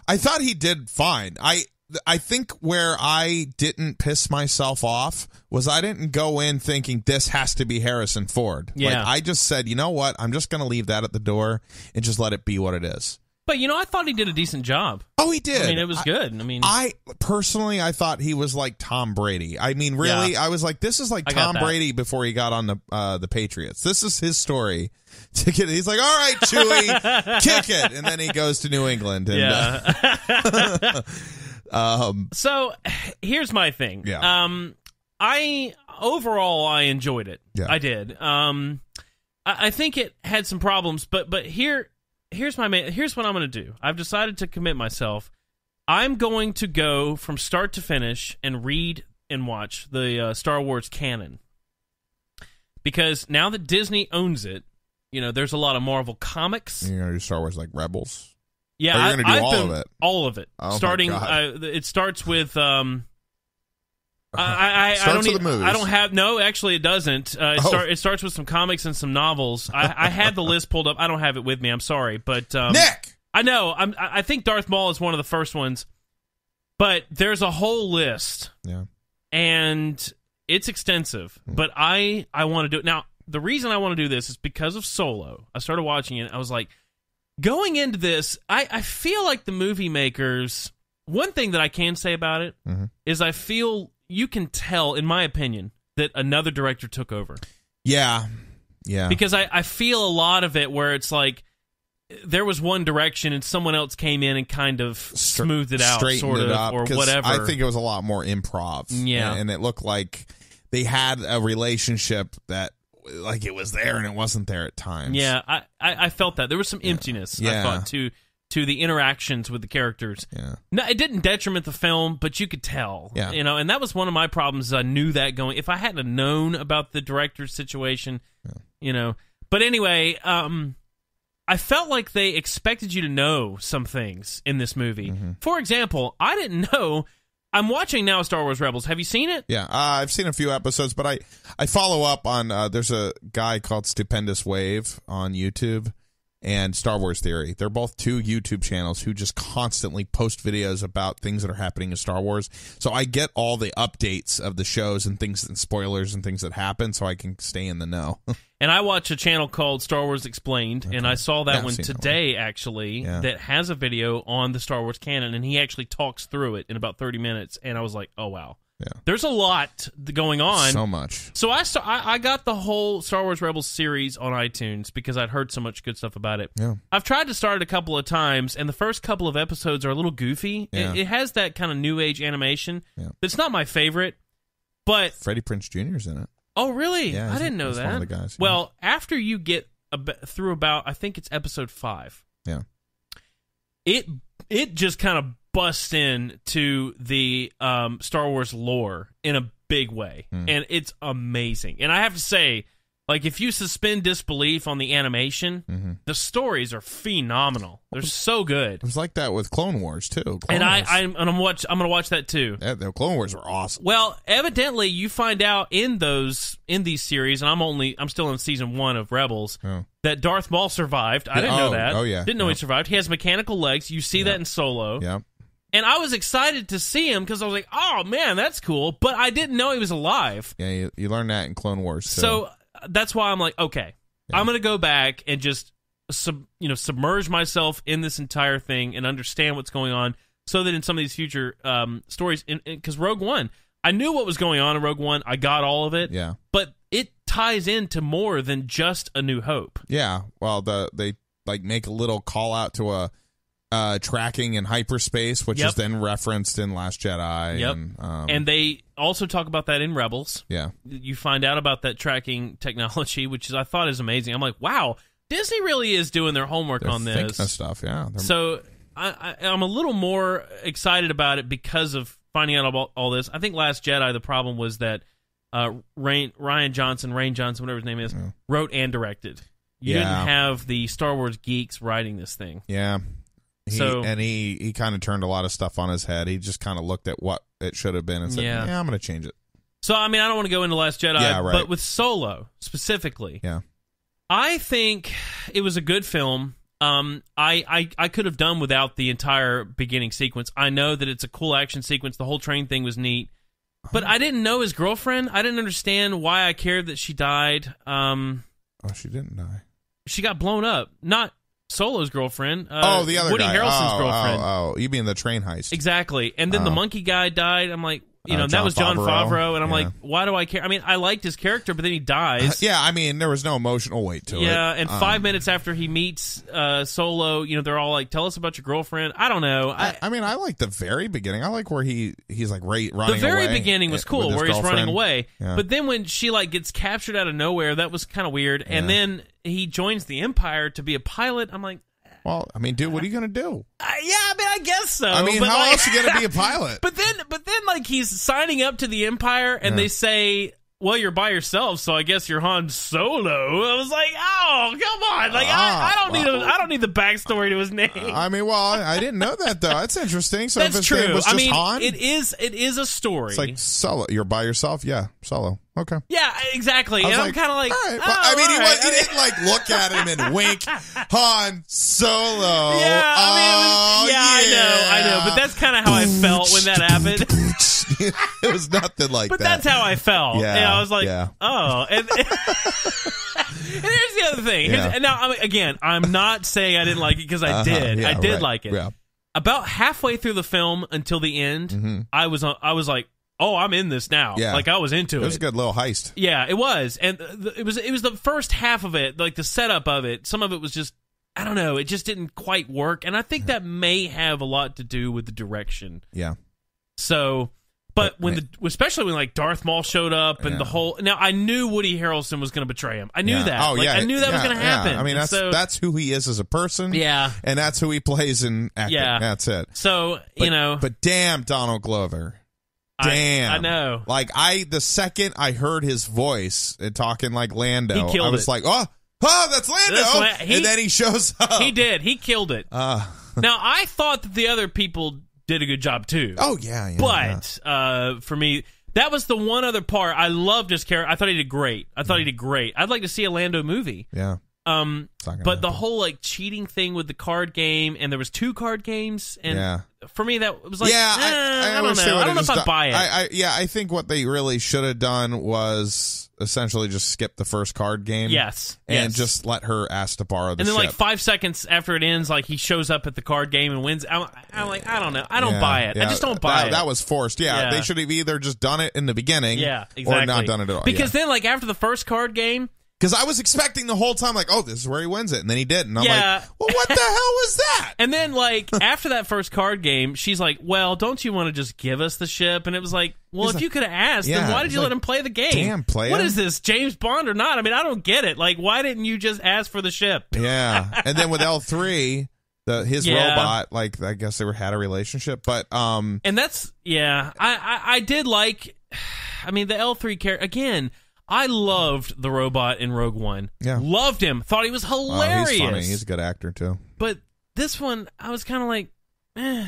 I thought he did fine. I think where I didn't piss myself off was I didn't go in thinking this has to be Harrison Ford. Yeah. Like, I just said, you know what? I'm just going to leave that at the door and just let it be what it is. But, you know, I thought he did a decent job. Oh, he did. I mean, it was good. I mean, I thought he was like Tom Brady. I mean, really, yeah. I was like, this is like Tom Brady before he got on the Patriots. This is his story. He's like, all right, Chewie, kick it. And then he goes to New England. And, yeah. So here's my thing. Yeah. I enjoyed it. Yeah. I did. I think it had some problems, but here's what I'm going to do. I've decided to commit myself. I'm going to go from start to finish and read and watch the Star Wars canon. Because now that Disney owns it, you know, there's a lot of Marvel comics. You're going to do Star Wars like Rebels? Yeah, you're going to do all of it. All of it. Oh, starting, it starts with. Actually, it doesn't. It starts with some comics and some novels. I had the list pulled up. I don't have it with me. I'm sorry, but Nick, I know. I think Darth Maul is one of the first ones, but there's a whole list. Yeah, and it's extensive. Mm. But I want to do it now. The reason I want to do this is because of Solo. I started watching it. I was like, going into this, I feel like the movie makers. One thing that I can say about it is I feel. You can tell, in my opinion, that another director took over. Yeah. Yeah. Because I feel a lot of it where it's like there was one direction and someone else came in and kind of smoothed it out, sort of, or whatever. I think it was a lot more improv. Yeah. And it looked like they had a relationship that, like, it was there and it wasn't there at times. Yeah. I felt that. There was some emptiness, I thought, to the interactions with the characters. Yeah. No, it didn't detriment the film, but you could tell. Yeah. You know, and that was one of my problems. I knew that going. If I hadn't have known about the director's situation, you know. But anyway, I felt like they expected you to know some things in this movie. Mm-hmm. For example, I didn't know. I'm watching now Star Wars Rebels. Have you seen it? Yeah, I've seen a few episodes, but I follow up on, there's a guy called Stupendous Wave on YouTube. And Star Wars Theory. They're both two YouTube channels who just constantly post videos about things that are happening in Star Wars. So I get all the updates of the shows and things and spoilers and things that happen so I can stay in the know. And I watch a channel called Star Wars Explained, and I saw that one today, actually, that has a video on the Star Wars canon, and he actually talks through it in about 30 minutes, and I was like, oh, wow. Yeah. There's a lot going on. So much. So I got the whole Star Wars Rebels series on iTunes because I'd heard so much good stuff about it. Yeah. I've tried to start it a couple of times, and the first couple of episodes are a little goofy. Yeah. It has that kind of new age animation. Yeah. It's not my favorite, but... Freddie Prinze Jr.'s in it. Oh, really? Yeah, I didn't know that. One of the guys, well, after you get through about, I think it's episode 5. Yeah. It just kind of... bust in to the Star Wars lore in a big way, and it's amazing. And I have to say, like, if you suspend disbelief on the animation, the stories are phenomenal. They're so good. It was like that with Clone Wars too. I'm gonna watch that too. The Clone Wars are awesome. Well, evidently, you find out in these series, and I'm still in season 1 of Rebels. Oh. That Darth Maul survived. I didn't know that. Oh yeah, didn't know he survived. He has mechanical legs. You see that in Solo. Yeah. And I was excited to see him because I was like, oh, man, that's cool. But I didn't know he was alive. Yeah, you learn that in Clone Wars. So that's why I'm like, okay, I'm going to go back and just submerge myself in this entire thing and understand what's going on so that in some of these future stories, because Rogue One, I knew what was going on in Rogue One. I got all of it. Yeah. But it ties into more than just A New Hope. Yeah. Well, they like make a little call out to a... tracking in hyperspace, which is then referenced in Last Jedi. Yep. And they also talk about that in Rebels. Yeah. You find out about that tracking technology, which I thought is amazing. I'm like, wow, Disney really is doing their homework on this. They're thinking of stuff, yeah. So I'm a little more excited about it because of finding out about all this. I think Last Jedi, the problem was that Rian Johnson, whatever his name is, wrote and directed. You didn't have the Star Wars geeks writing this thing. Yeah. He kind of turned a lot of stuff on his head. He just kind of looked at what it should have been and said, yeah, I'm going to change it. So, I mean, I don't want to go into Last Jedi, but with Solo specifically, I think it was a good film. I could have done without the entire beginning sequence. I know that it's a cool action sequence. The whole train thing was neat, but I didn't know his girlfriend. I didn't understand why I cared that she died. Oh, she didn't die. She got blown up. Not... Solo's girlfriend. The other Woody Harrelson's girlfriend. You mean the train heist. Exactly. And then the monkey guy died. I'm like, you know, that was Jon Favreau, and I'm like, why do I care? I mean, I liked his character, but then he dies. Yeah, I mean, there was no emotional weight to it. Yeah, and 5 minutes after he meets Solo, you know, they're all like, tell us about your girlfriend. I don't know. I mean, I like the very beginning. I like where he's like running away. The very beginning was cool, where he's running away. Yeah. But then when she like gets captured out of nowhere, that was kind of weird. Yeah. And then he joins the Empire to be a pilot. I'm like, well, I mean, dude, what are you gonna do? Yeah, I mean, I guess so. I mean, how else are you gonna be a pilot? But then, like, he's signing up to the Empire, and they say, "Well, you're by yourself, so I guess you're Han Solo." I was like, "Oh, come on!" Like, I don't need the backstory to his name. I mean, well, I didn't know that though. That's interesting. So that's if his true. Name was just I mean, Han? It is a story. It's like Solo. You're by yourself. Yeah, Solo. Okay. Yeah, exactly. And I'm kind of like, all right. Well, I mean, he didn't like look at him and wink. Han Solo. Yeah, I mean, I know. But that's kind of how I felt when that happened. It was nothing like but that. But that's how I felt. Yeah. And I was like, oh. And here's the other thing. And now, I mean, again, I'm not saying I didn't like it because I did. Yeah, I did like it. Yeah. About halfway through the film until the end, I was like, oh, I'm in this now. Yeah. Like, I was into it. It was a good little heist. Yeah, it was. And it was the first half of it, like the setup of it. Some of it was just, I don't know, it just didn't quite work. And I think that may have a lot to do with the direction. Yeah. So, but when especially when like Darth Maul showed up and the whole, now I knew Woody Harrelson was going to betray him. I knew that. Oh, like, yeah. I knew that was going to happen. Yeah. I mean, that's who he is as a person. Yeah. And that's who he plays in acting. Yeah. That's it. So, you know. But damn Donald Glover. Damn. I know. Like, the second I heard his voice and talking like Lando, I was like, oh, that's Lando. And then he shows up. He did. He killed it. Now, I thought that the other people did a good job, too. Oh, yeah. But for me, that was the one other part. I loved his character. I thought he did great. I'd like to see a Lando movie. Yeah. But the whole like cheating thing with the card game, and there was 2 card games, and for me that was like, I don't know. I don't know if I'd buy it. I think what they really should have done was essentially just skip the first card game. Yes, and just let her ask to borrow the ship. And then like 5 seconds after it ends, like he shows up at the card game and wins. I'm like, I don't know. I don't buy it. I just don't buy it. That was forced. Yeah, they should have either just done it in the beginning. Yeah, exactly. Or not done it at all. Because then like after the first card game. Because I was expecting the whole time, like, oh, this is where he wins it. And then he didn't. And I'm like, well, what the hell was that? And then, like, after that first card game, she's like, well, don't you want to just give us the ship? And it was like, well, if you could have asked, then why did you let him play the game? Damn, play What is this, James Bond or not? I mean, I don't get it. Like, why didn't you just ask for the ship? Yeah. And then with L3... His robot, like, I guess they had a relationship, but and that's I did like, I mean, the L3 character again. I loved the robot in Rogue One. Yeah, loved him. Thought he was hilarious. He's funny. He's a good actor too. But this one, I was kind of like, eh.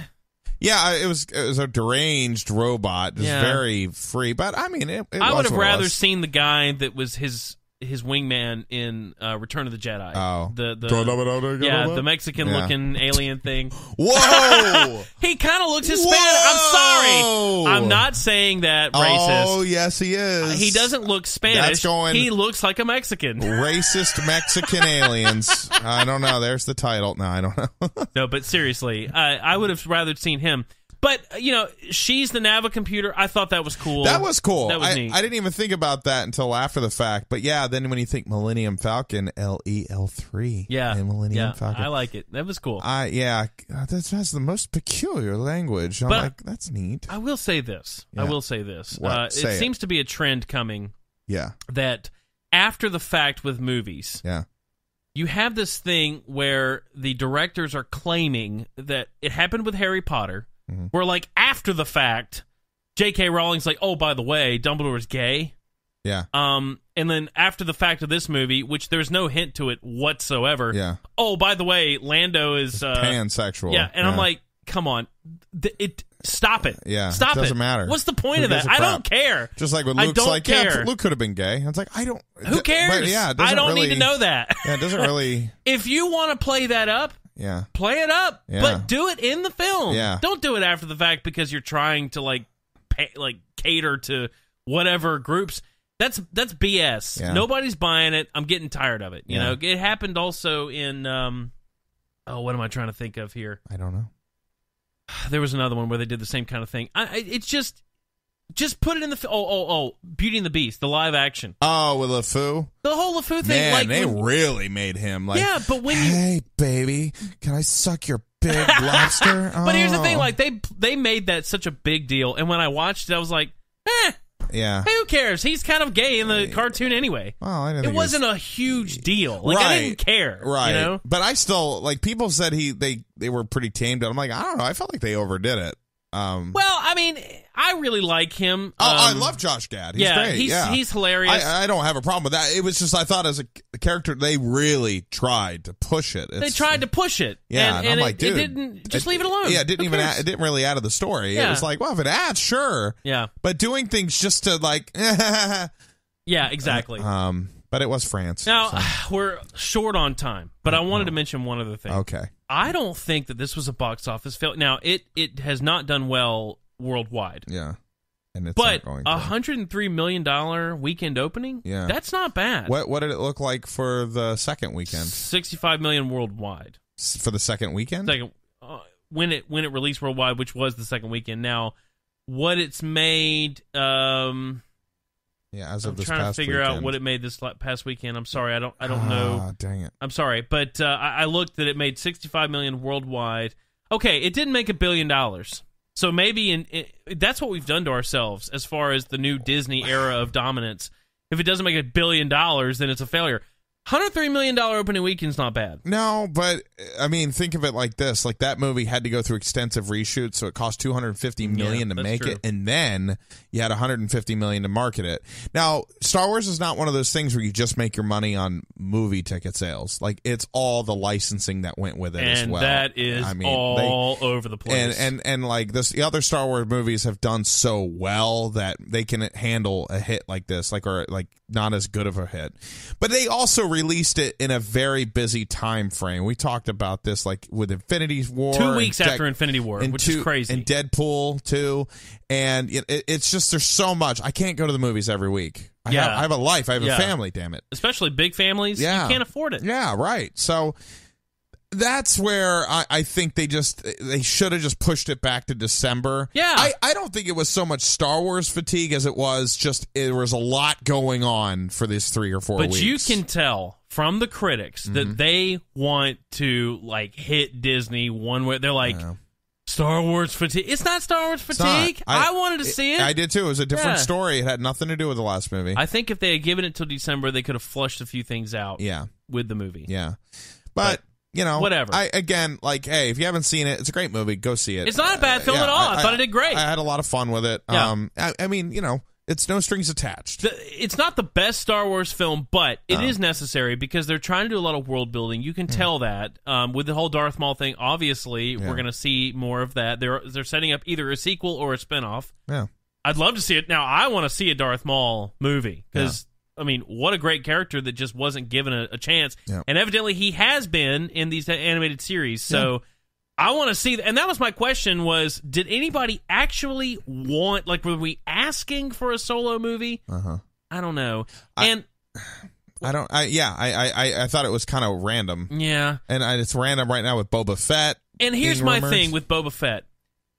Yeah, it was a deranged robot, just very free. But I mean, I would have rather seen the guy that was his wingman in Return of the Jedi. Oh. The Mexican-looking alien thing. Whoa! He kind of looks Hispanic. Whoa! I'm sorry. I'm not saying that racist. Oh, yes, he is. He doesn't look Spanish. He looks like a Mexican. Racist Mexican aliens. I don't know. There's the title. No, I don't know. No, but seriously, I would have rather seen him. But, you know, she's the Navicomputer. I thought that was cool. That was cool. That was neat. I didn't even think about that until after the fact. But, yeah, then when you think Millennium Falcon, LEL3. Yeah. And Millennium Falcon. I like it. That was cool. Yeah. That's the most peculiar language. I'm like, that's neat. I will say this. Yeah. I will say this. It seems to be a trend coming. Yeah. That after the fact with movies. Yeah. You have this thing where the directors are claiming that it happened with Harry Potter. Where, like, after the fact, J.K. Rowling's like, oh, by the way, Dumbledore's gay. Yeah. And then after the fact of this movie, which there's no hint to it whatsoever. Yeah. Oh, by the way, Lando is... pansexual. Yeah, and I'm like, come on. Stop it. Yeah. Stop it. Doesn't matter. What's the point of that? I don't care. Just like when Luke's like, yeah, Luke could have been gay. It's like, I don't... Who cares? But, yeah, I don't need to know that. Yeah, it doesn't really... If you want to play that up... Yeah. Play it up, but do it in the film. Yeah. Don't do it after the fact because you're trying to like cater to whatever groups. That's BS. Yeah. Nobody's buying it. I'm getting tired of it. You know, it happened also in what am I trying to think of here? I don't know. There was another one where they did the same kind of thing. It's just Just put it in the... Beauty and the Beast, the live action. Oh, with LeFou? The whole LeFou thing. Man, like, they really made him like... Yeah, but when you... Hey, baby, can I suck your big lobster? Oh. But here's the thing, like, they made that such a big deal, and when I watched it, I was like, eh. Yeah. Who cares? He's kind of gay in the cartoon anyway. Well, I didn't think it wasn't a huge deal. Like, right. I didn't care. Right. You know? But I still... Like, people said they were pretty tamed. I'm like, I don't know. I felt like they overdid it. Well, I mean... I really like him. I love Josh Gad. He's great. He's hilarious. I don't have a problem with that. It was just I thought as a character they really tried to push it. They tried to push it. Yeah, and I'm like, dude, leave it alone. Yeah, it didn't even add, it didn't really add to the story. Yeah. It was like, well, if it adds, sure. Yeah, but doing things just to like, yeah, exactly. But it was France. Now we're short on time, but I wanted to mention one other thing. Okay, I don't think that this was a box office fail. Now it has not done well worldwide. Yeah. And it's but $103 million weekend opening? Yeah. That's not bad. What did it look like for the second weekend? $65 million worldwide. For the second weekend? Second, when it released worldwide, which was the second weekend. Now, what it's made... yeah, as of this past weekend. I'm trying to figure out what it made this past weekend. I'm sorry. I don't know. Ah, dang it. I'm sorry. But I looked that it made $65 million worldwide. Okay, it didn't make $1 billion. So maybe that's what we've done to ourselves as far as the new Disney era of dominance. If it doesn't make $1 billion, then it's a failure. $103 million opening weekend's not bad. No, but, I mean, think of it like this. Like, that movie had to go through extensive reshoots, so it cost $250 million to make it, and then you had $150 million to market it. Now, Star Wars is not one of those things where you just make your money on movie ticket sales. Like, it's all the licensing that went with it as well. And that is all over the place. And like, the other Star Wars movies have done so well that they can handle a hit like this, like, or, like, not as good of a hit. But they also released it in a very busy time frame. We talked about this, like with Infinity War, 2 weeks after Infinity War, which is crazy, and Deadpool 2, and it's just there's so much. I can't go to the movies every week. I have a life. I have a family. Damn it, especially big families. Yeah, you can't afford it. Yeah, right. So that's where I think they should have just pushed it back to December. Yeah, I don't think it was so much Star Wars fatigue as it was just there was a lot going on for these 3 or 4 weeks. But you can tell from the critics that they want to like hit Disney one way. They're like, Star Wars fatigue. It's not Star Wars fatigue. I wanted to see it. I did too. It was a different story. It had nothing to do with the last movie. I think if they had given it till December, they could have flushed a few things out. Yeah, with the movie. Yeah, but you know, whatever. Again, like, hey, if you haven't seen it, it's a great movie. Go see it. It's not a bad film at all. I thought it did great. I had a lot of fun with it. Yeah. I mean, you know, it's no strings attached. It's not the best Star Wars film, but it is necessary because they're trying to do a lot of world building. You can tell that with the whole Darth Maul thing. Obviously, we're going to see more of that. They're setting up either a sequel or a spinoff. Yeah, I'd love to see it. Now, I want to see a Darth Maul movie because. I mean, what a great character that just wasn't given a chance. Yep. And evidently he has been in these animated series. So I want to see and that was my question was, did anybody actually want, like, were we asking for a Solo movie? I don't know. I thought it was kind of random. Yeah. And it's random right now with Boba Fett. And here's my thing with Boba Fett.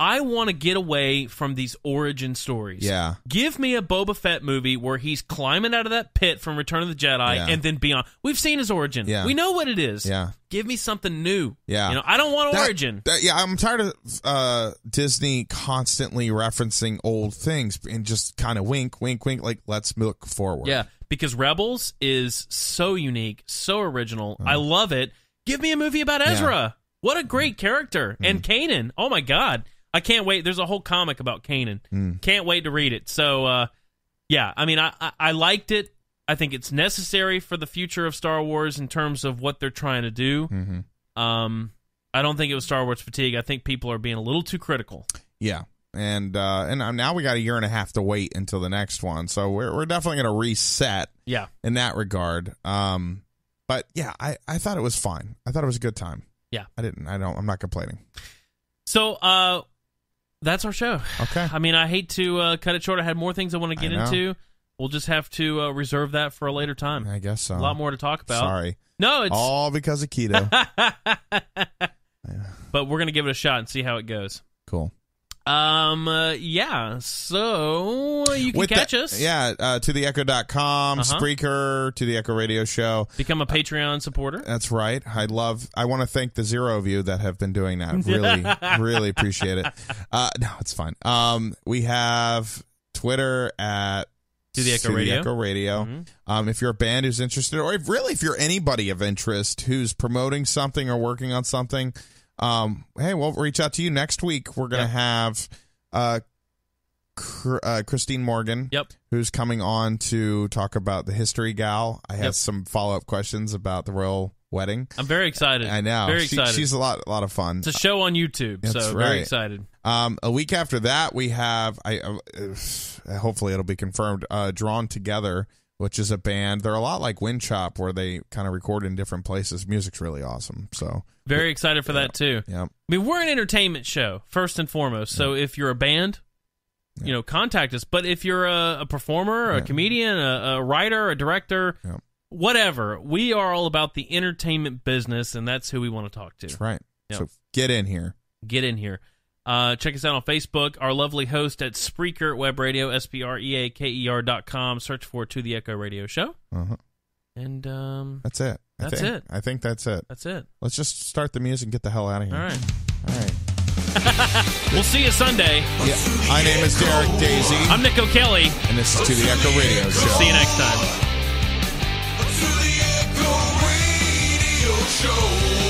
I want to get away from these origin stories. Yeah. Give me a Boba Fett movie where he's climbing out of that pit from Return of the Jedi and then beyond. We've seen his origin. Yeah. We know what it is. Yeah. Give me something new. Yeah. You know, I don't want origin. I'm tired of Disney constantly referencing old things and just kind of wink, wink, wink, like, let's look forward. Yeah, because Rebels is so unique, so original. I love it. Give me a movie about Ezra. Yeah. What a great character. And Kanan. Oh, my God. I can't wait. There's a whole comic about Kanan. Can't wait to read it. So, yeah, I mean, I liked it. I think it's necessary for the future of Star Wars in terms of what they're trying to do. I don't think it was Star Wars fatigue. I think people are being a little too critical. Yeah, and now we got 1.5 years to wait until the next one. So we're definitely going to reset. Yeah. In that regard. But yeah, I thought it was fine. I thought it was a good time. Yeah. I'm not complaining. So, that's our show. Okay. I mean, I hate to cut it short. I had more things I want to get into. We'll just have to reserve that for a later time. I guess so. A lot more to talk about. Sorry. No, it's... all because of keto. But we're going to give it a shot and see how it goes. Cool. Yeah, so you can catch us. Yeah, totheecho.com, Spreaker, To The Echo Radio Show. Become a Patreon supporter. That's right. I want to thank the 0 of you that have been doing that. Really, really appreciate it. No, it's fine. We have Twitter at To The Echo Radio. Mm-hmm. If you're a band who's interested, or if you're anybody of interest who's promoting something or working on something, hey, we'll reach out to you next week. We're going to have Christine Morgan, who's coming on to talk about the History Gal. I have some follow-up questions about the royal wedding. I'm very excited. I know. Very excited. She's a lot of fun. It's a show on YouTube, very excited. A week after that, we have, hopefully it'll be confirmed, Drawn Together, which is a band. They're a lot like Wind Chop, where they kind of record in different places. Music's really awesome. So very excited for that too. Yeah. I mean, we're an entertainment show first and foremost. So if you're a band, you know, contact us. But if you're a performer, a comedian, a writer, a director, whatever, we are all about the entertainment business, and that's who we want to talk to. That's right. So get in here. Get in here. Check us out on Facebook. Our lovely host at Spreaker Web Radio, SPREAKER.com. Search for To The Echo Radio Show. And that's it. I think that's it. That's it. Let's just start the music and get the hell out of here. All right. We'll see you Sunday. Yeah. My name is Derek Daisy. I'm Nick O'Kelly. And this is To The Echo Radio Show. See you next time. To The Echo Radio Show.